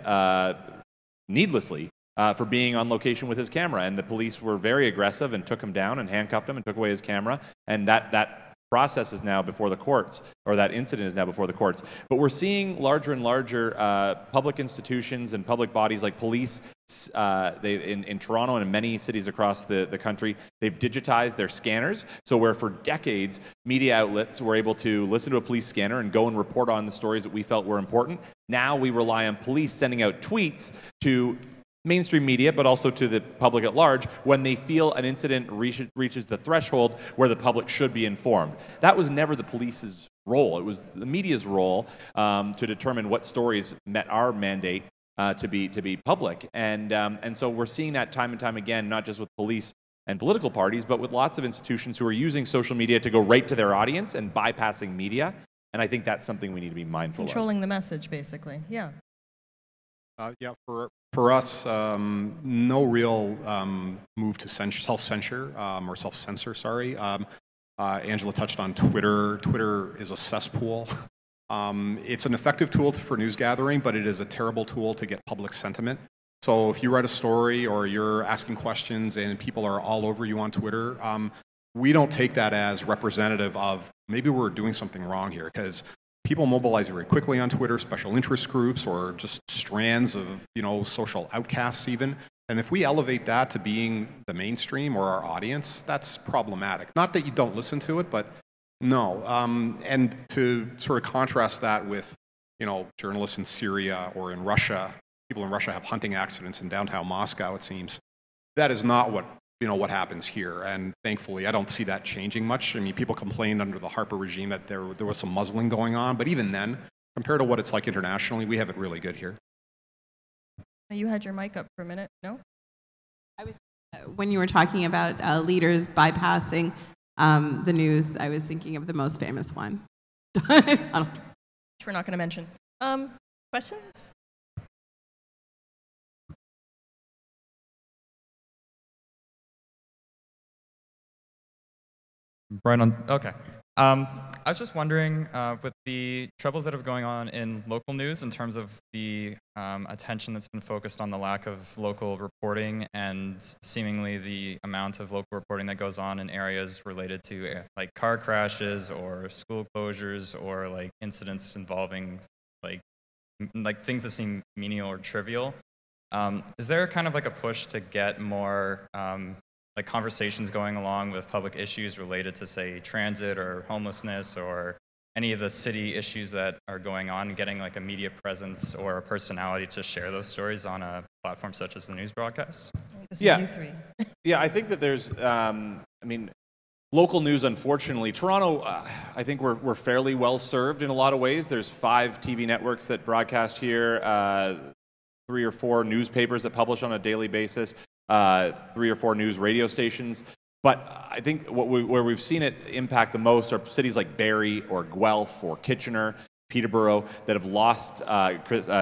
needlessly for being on location with his camera. And the police were very aggressive and took him down and handcuffed him and took away his camera. And that process is now before the courts, or that incident is now before the courts. But we're seeing larger and larger public institutions and public bodies like police. In Toronto and in many cities across the country, they've digitized their scanners. So where for decades, media outlets were able to listen to a police scanner and go and report on the stories that we felt were important. Now we rely on police sending out tweets to mainstream media, but also to the public at large, when they feel an incident reaches the threshold where the public should be informed. That was never the police's role. It was the media's role to determine what stories met our mandate to be public, and so we're seeing that time and time again, not just with police and political parties, but with lots of institutions who are using social media to go right to their audience and bypassing media. And I think that's something we need to be mindful of. Controlling the message, basically. Yeah. Yeah. For us, no real move to self-censure or self-censor. Sorry. Angela touched on Twitter. Twitter is a cesspool. It's an effective tool for news gathering, but it is a terrible tool to get public sentiment. So if you write a story or you're asking questions and people are all over you on Twitter, we don't take that as representative of maybe we're doing something wrong here, because people mobilize very quickly on Twitter, special interest groups or just strands of, you know, social outcasts even. And if we elevate that to being the mainstream or our audience, that's problematic. Not that you don't listen to it, but no, and to sort of contrast that with, you know, journalists in Syria or in Russia, people in Russia have hunting accidents in downtown Moscow, it seems. That is not what, you know, what happens here, and thankfully I don't see that changing much. I mean, people complained under the Harper regime that there was some muzzling going on, but even then, compared to what it's like internationally, we have it really good here. You had your mic up for a minute, no? I was, when you were talking about leaders bypassing the news, I was thinking of the most famous one, which we're not going to mention. Questions? Brian, okay. I was just wondering, with the troubles that are going on in local news in terms of the attention that's been focused on the lack of local reporting and seemingly the amount of local reporting that goes on in areas related to like car crashes or school closures or like incidents involving like things that seem menial or trivial. Is there kind of like a push to get more like conversations going along with public issues related to, say, transit or homelessness or any of the city issues that are going on, getting like a media presence or a personality to share those stories on a platform such as the news broadcast? This is you three. Yeah, I think that there's, I mean, local news, unfortunately, Toronto, I think we're fairly well served in a lot of ways. There's 5 TV networks that broadcast here, 3 or 4 newspapers that publish on a daily basis. 3 or 4 news radio stations. But I think what where we've seen it impact the most are cities like Barrie or Guelph or Kitchener, Peterborough, that have lost,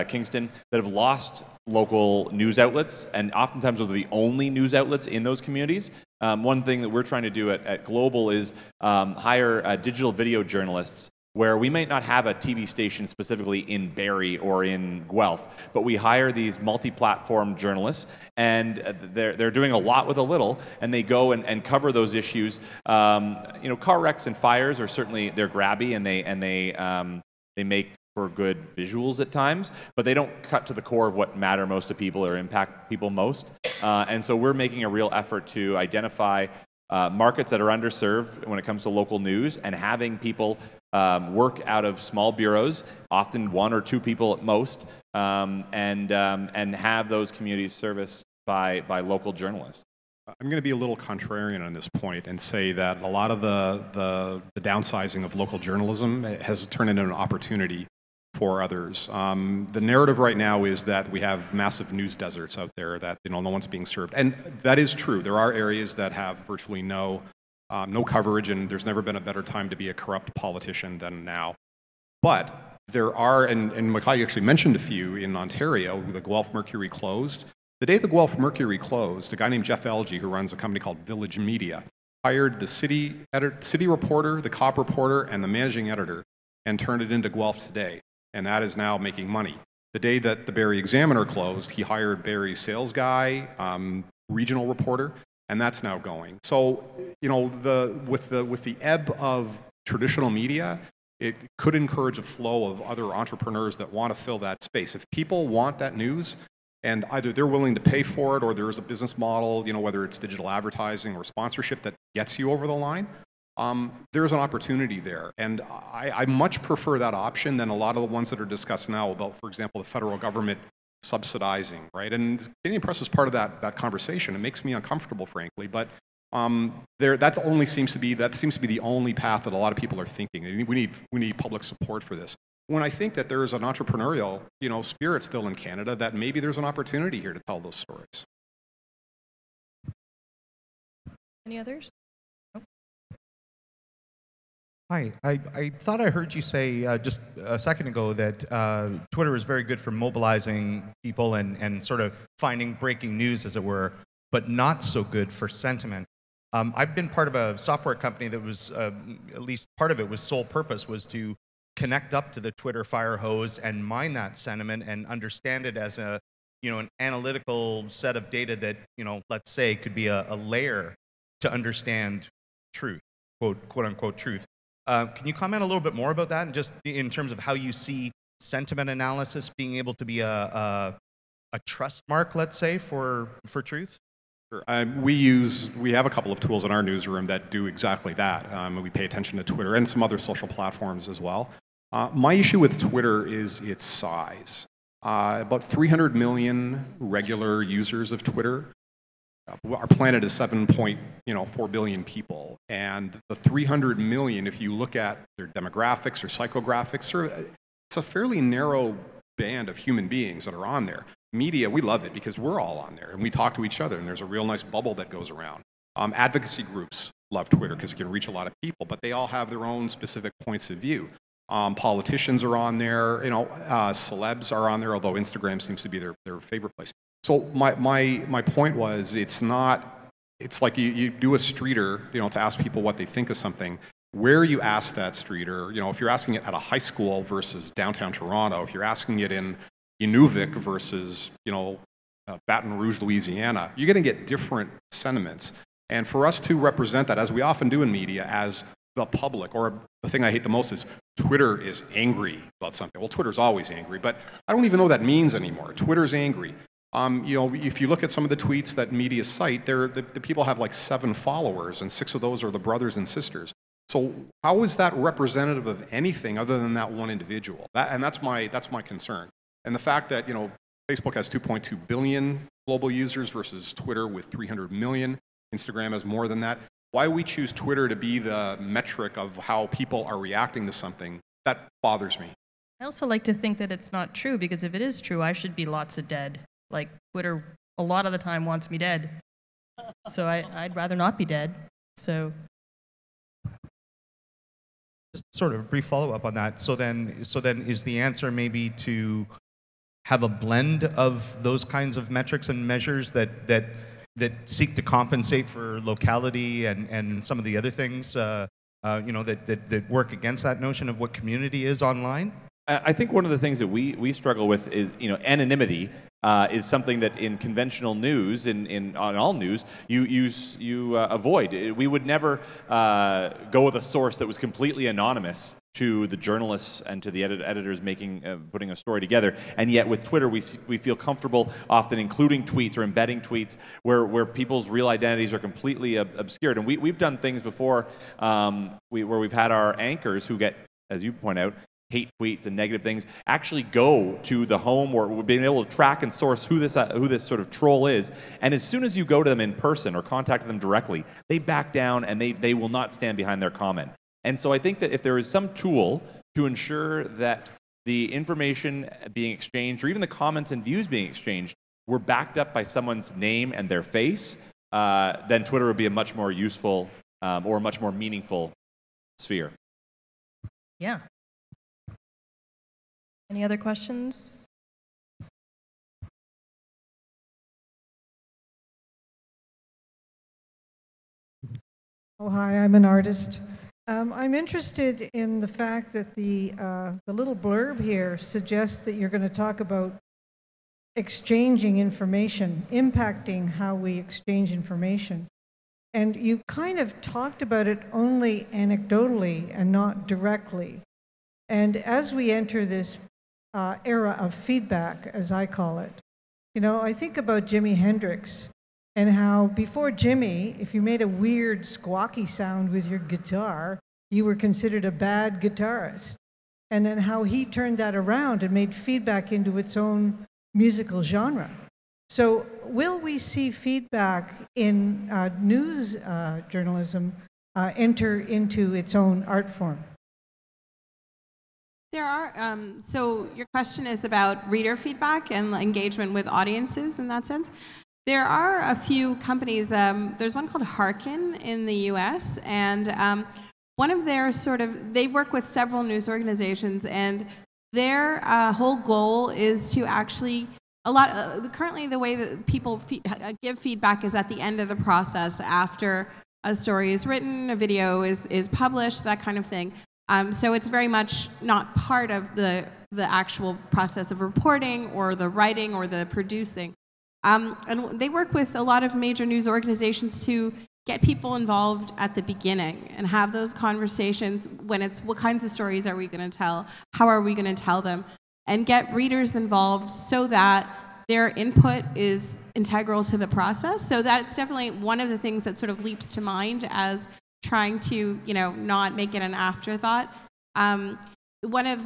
Kingston, that have lost local news outlets, and oftentimes those are the only news outlets in those communities. One thing that we're trying to do at Global is hire digital video journalists, where we might not have a TV station specifically in Barrie or in Guelph, but we hire these multi-platform journalists, and they're doing a lot with a little, and they go and cover those issues. You know, car wrecks and fires are certainly, they're grabby, and they make for good visuals at times, but they don't cut to the core of what matter most to people or impact people most. And so we're making a real effort to identify markets that are underserved when it comes to local news, and having people work out of small bureaus, often one or two people at most, and have those communities serviced by local journalists. I'm going to be a little contrarian on this point and say that a lot of the downsizing of local journalism has turned into an opportunity for others. The narrative right now is that we have massive news deserts out there, that no one's being served, and that is true. There are areas that have virtually no coverage, and there's never been a better time to be a corrupt politician than now. But there are, and McKay actually mentioned a few in Ontario. The Guelph Mercury closed. The day the Guelph Mercury closed, a guy named Jeff Elgie, who runs a company called Village Media, hired the city editor, city reporter, the cop reporter, and the managing editor, and turned it into Guelph Today. And that is now making money. The day that the Barrie Examiner closed, he hired Barrie's sales guy, regional reporter, and that's now going. So, you know, with the ebb of traditional media, it could encourage a flow of other entrepreneurs that want to fill that space. If people want that news, and either they're willing to pay for it, or there is a business model, you know, whether it's digital advertising or sponsorship that gets you over the line, there's an opportunity there. And I much prefer that option than a lot of the ones that are discussed now about, for example, the federal government subsidizing, right? And Canadian Press is part of that conversation. It makes me uncomfortable, frankly, but that seems to be the only path that a lot of people are thinking. We need public support for this. When I think that there is an entrepreneurial, you know, spirit still in Canada, that maybe there's an opportunity here to tell those stories. Any others? Hi, I thought I heard you say just a second ago that Twitter is very good for mobilizing people and sort of finding breaking news, as it were, but not so good for sentiment. I've been part of a software company that was, at least part of it was sole purpose, was to connect up to the Twitter fire hose and mine that sentiment and understand it as a, you know, an analytical set of data that, you know, let's say could be a layer to understand truth, quote unquote truth. Can you comment a little bit more about that, and just in terms of how you see sentiment analysis being able to be a trust mark, let's say, for truth? Sure. We have a couple of tools in our newsroom that do exactly that. We pay attention to Twitter and some other social platforms as well. My issue with Twitter is its size. About 300 million regular users of Twitter. Our planet is 7.4 billion people, and the 300 million, if you look at their demographics or psychographics, it's a fairly narrow band of human beings that are on there. Media, we love it because we're all on there, and we talk to each other, and there's a real nice bubble that goes around. Advocacy groups love Twitter because it can reach a lot of people, but they all have their own specific points of view. Politicians are on there, celebs are on there, although Instagram seems to be their favorite place. So my point was, it's like you do a streeter, to ask people what they think of something. Where you ask that streeter, if you're asking it at a high school versus downtown Toronto, if you're asking it in Inuvik versus, Baton Rouge, Louisiana, you're going to get different sentiments. And for us to represent that, as we often do in media, as the public, or the thing I hate the most is Twitter is angry about something. Well, Twitter's always angry, but I don't even know what that means anymore. Twitter's angry. If you look at some of the tweets that media cite, the people have like 7 followers, and 6 of those are the brothers and sisters. So how is that representative of anything other than that one individual? That's my concern. And the fact that, Facebook has 2.2 billion global users versus Twitter with 300 million. Instagram has more than that. Why we choose Twitter to be the metric of how people are reacting to something, that bothers me. I also like to think that it's not true, because if it is true, I should be lots of dead. Like, Twitter a lot of the time wants me dead. So I'd rather not be dead. So just sort of a brief follow-up on that. So then is the answer maybe to have a blend of those kinds of metrics and measures that seek to compensate for locality and some of the other things that work against that notion of what community is online? I think one of the things that we struggle with is, anonymity is something that in conventional news, on all news, you avoid. We would never go with a source that was completely anonymous to the journalists and to the editors putting a story together. And yet with Twitter, we feel comfortable often including tweets or embedding tweets where people's real identities are completely obscured. And we've done things before where we've had our anchors who get, as you point out, hate tweets and negative things, actually go to the home where we've been able to track and source who this sort of troll is. And as soon as you go to them in person or contact them directly, they back down and they will not stand behind their comment. And so I think that if there is some tool to ensure that the information being exchanged, or even the comments and views being exchanged, were backed up by someone's name and their face, then Twitter would be a much more useful or a much more meaningful sphere. Yeah. Any other questions? Oh, hi, I'm an artist. I'm interested in the fact that the little blurb here suggests that you're going to talk about exchanging information, impacting how we exchange information. And you kind of talked about it only anecdotally and not directly. And as we enter this era of feedback, as I call it. I think about Jimi Hendrix and how before Jimmy, if you made a weird squawky sound with your guitar, you were considered a bad guitarist. And then how he turned that around and made feedback into its own musical genre. So will we see feedback in news journalism enter into its own art form? There are, so your question is about reader feedback and engagement with audiences in that sense. There are a few companies, there's one called Harkin in the US, and one of their they work with several news organizations, and their whole goal is to actually, currently the way that people give feedback is at the end of the process, after a story is written, a video is published, that kind of thing. So it's very much not part of the actual process of reporting or the writing or the producing. And they work with a lot of major news organizations to get people involved at the beginning and have those conversations when it's what kinds of stories are we going to tell, how are we going to tell them, and get readers involved so that their input is integral to the process. So that's definitely one of the things that sort of leaps to mind as trying to, not make it an afterthought. One of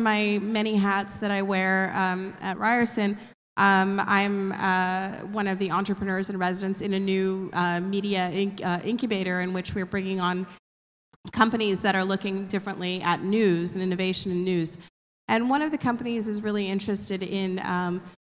my many hats that I wear at Ryerson, I'm one of the entrepreneurs in residence in a new media incubator in which we're bringing on companies that are looking differently at news and innovation in news. And one of the companies is really interested in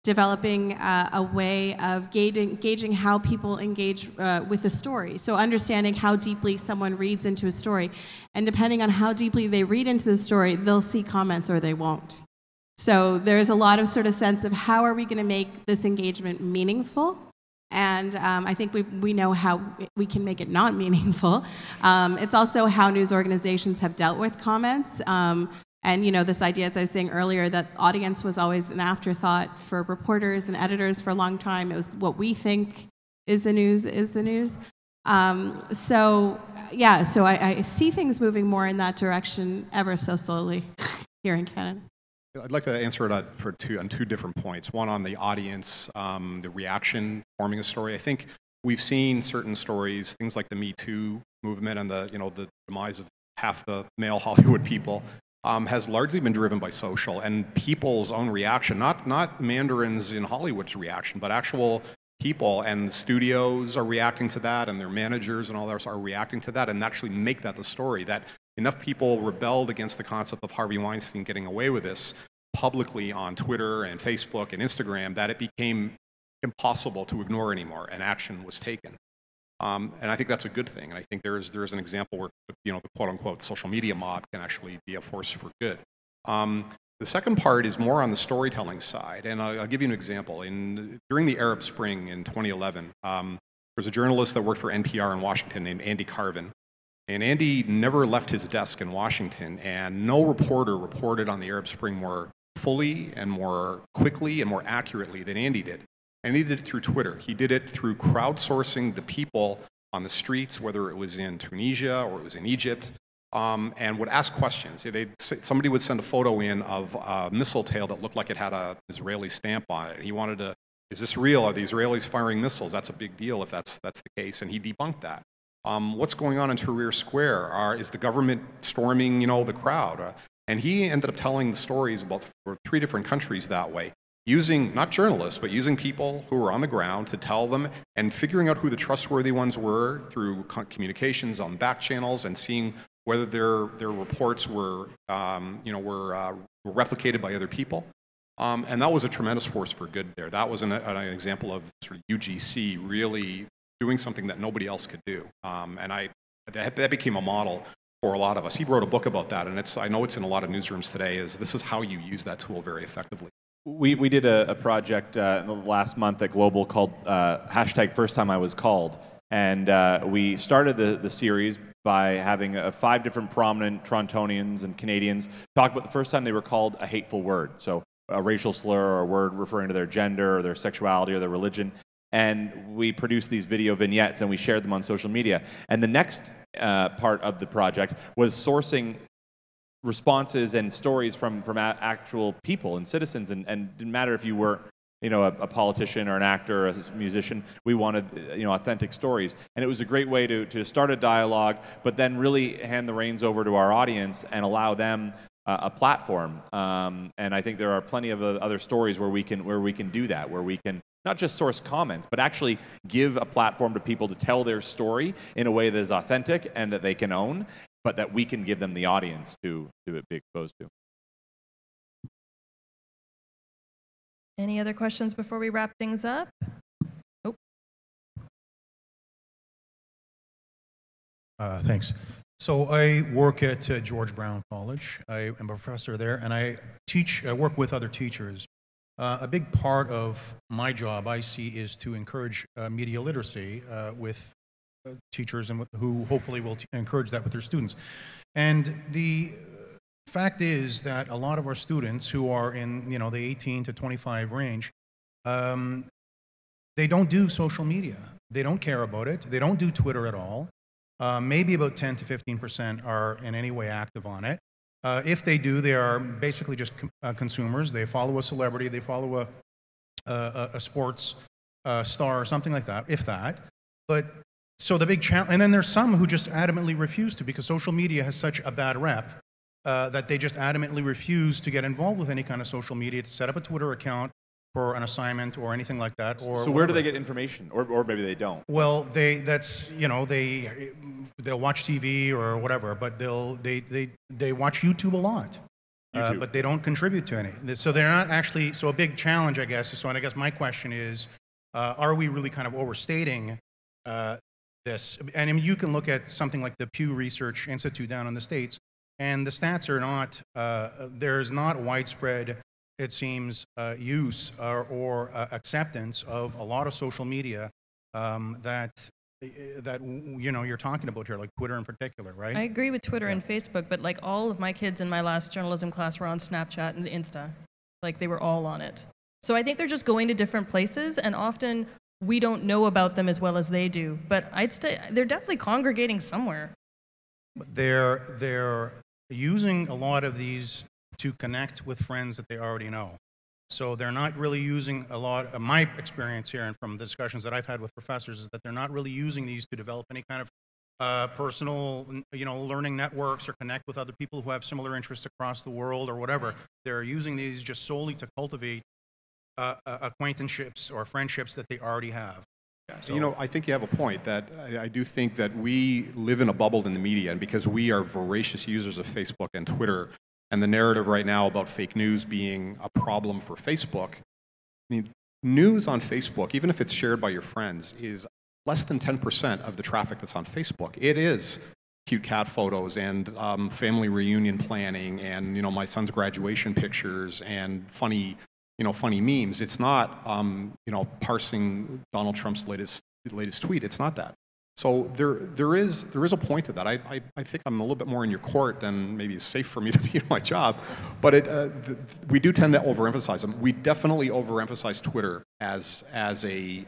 developing a way of gauging how people engage with a story. So understanding how deeply someone reads into a story. And depending on how deeply they read into the story, they'll see comments or they won't. So there's a lot of sort of sense of how are we going to make this engagement meaningful? And I think we know how we can make it not meaningful. It's also how news organizations have dealt with comments. And this idea, as I was saying earlier, that audience was always an afterthought for reporters and editors for a long time. It was what we think is the news is the news. So I see things moving more in that direction ever so slowly here in Canada. I'd like to answer it on two different points. One on the audience, the reaction forming a story. I think we've seen certain stories, things like the Me Too movement and the demise of half the male Hollywood people, has largely been driven by social and people's own reaction. Not mandarins in Hollywood's reaction, but actual people, and the studios are reacting to that, and their managers and all that are reacting to that, and actually make that the story. That enough people rebelled against the concept of Harvey Weinstein getting away with this publicly on Twitter and Facebook and Instagram that it became impossible to ignore anymore, and action was taken. And I think that's a good thing. And I think there is an example where, you know, the quote-unquote social media mob can actually be a force for good. The second part is more on the storytelling side, and I'll give you an example. During the Arab Spring in 2011, there was a journalist that worked for NPR in Washington named Andy Carvin. And Andy never left his desk in Washington, and no reporter reported on the Arab Spring more fully and more quickly and more accurately than Andy did. And he did it through Twitter. He did it through crowdsourcing the people on the streets, whether it was in Tunisia or it was in Egypt, and would ask questions. Somebody would send a photo in of a mistletoe that looked like it had an Israeli stamp on it. He wanted to, is this real? Are the Israelis firing missiles? That's a big deal if that's the case. And he debunked that. What's going on in Tahrir Square? Is the government storming, you know, the crowd? And he ended up telling stories about three different countries that way, using not journalists, but using people who were on the ground to tell them, and figuring out who the trustworthy ones were through communications on back channels, and seeing whether their reports were replicated by other people. And that was a tremendous force for good there. That was an example of sort of UGC really doing something that nobody else could do. And that became a model for a lot of us. He wrote a book about that, and I know it's in a lot of newsrooms today, this is how you use that tool very effectively. We did a project in the last month at Global called #FirstTimeIWasCalled. And we started the series by having five different prominent Torontonians and Canadians talk about the first time they were called a hateful word. So a racial slur or a word referring to their gender or their sexuality or their religion. And we produced these video vignettes and we shared them on social media. And the next part of the project was sourcing responses and stories from actual people and citizens, and it didn't matter if you were, you know, a politician or an actor or a musician. We wanted, you know, authentic stories, and it was a great way to start a dialogue, but then really hand the reins over to our audience and allow them a platform. And I think there are plenty of other stories where we can do that, where we can not just source comments, but actually give a platform to people to tell their story in a way that is authentic and that they can own, but that we can give them the audience to be exposed to. Any other questions before we wrap things up? Oh. Thanks. So I work at George Brown College. I am a professor there, and I work with other teachers. A big part of my job, I see, is to encourage media literacy with teachers, and who hopefully will encourage that with their students. And the fact is that a lot of our students who are in, you know, the 18 to 25 range, they don't do social media. They don't care about it. They don't do Twitter at all. Maybe about 10 to 15% are in any way active on it. If they do, they are basically just consumers. They follow a celebrity. They follow a sports star or something like that, if that. But so the big challenge, and then there's some who just adamantly refuse to, because social media has such a bad rep that they just adamantly refuse to get involved with any kind of social media, to set up a Twitter account for an assignment or anything like that. Or so where do they get information? Or maybe they don't. Well, they'll watch TV or whatever, but they watch YouTube a lot. But they don't contribute to any. So they're not actually, so a big challenge, I guess. So, and I guess my question is, are we really kind of overstating this? And I mean, you can look at something like the Pew Research Institute down in the States, and the stats are not, there's not widespread, it seems, use or acceptance of a lot of social media that you know, you're talking about here, like Twitter in particular, right? I agree with Twitter, yeah, and Facebook, but like all of my kids in my last journalism class were on Snapchat and Insta. Like they were all on it. So I think they're just going to different places, and often we don't know about them as well as they do. But they're definitely congregating somewhere. They're using a lot of these to connect with friends that they already know. So they're not really using a lot, of my experience here and from the discussions that I've had with professors, is that they're not really using these to develop any kind of personal, you know, learning networks or connect with other people who have similar interests across the world or whatever. They're using these just solely to cultivate acquaintanceships or friendships that they already have. Yeah, so. You know, I think you have a point that I do think that we live in a bubble in the media, and because we are voracious users of Facebook and Twitter, and the narrative right now about fake news being a problem for Facebook, I mean, news on Facebook, even if it's shared by your friends, is less than 10% of the traffic that's on Facebook. It is cute cat photos and family reunion planning and, you know, my son's graduation pictures and funny, you know, funny memes. It's not, you know, parsing Donald Trump's latest tweet. It's not that. So there is a point to that. I think I'm a little bit more in your court than maybe is safe for me to be in my job, but we do tend to overemphasize them. We definitely overemphasize Twitter as a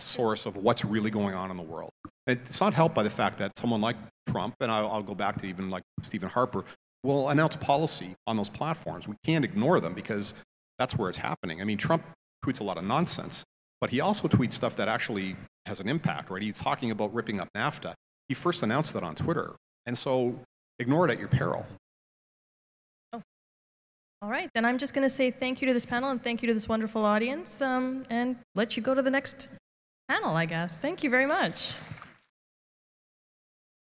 source of what's really going on in the world. It's not helped by the fact that someone like Trump, and I'll go back to even like Stephen Harper, will announce policy on those platforms. We can't ignore them because that's where it's happening. I mean, Trump tweets a lot of nonsense, but he also tweets stuff that actually has an impact, right? He's talking about ripping up NAFTA. He first announced that on Twitter. And so ignore it at your peril. Oh. All right, then I'm just going to say thank you to this panel and thank you to this wonderful audience and let you go to the next panel, I guess. Thank you very much.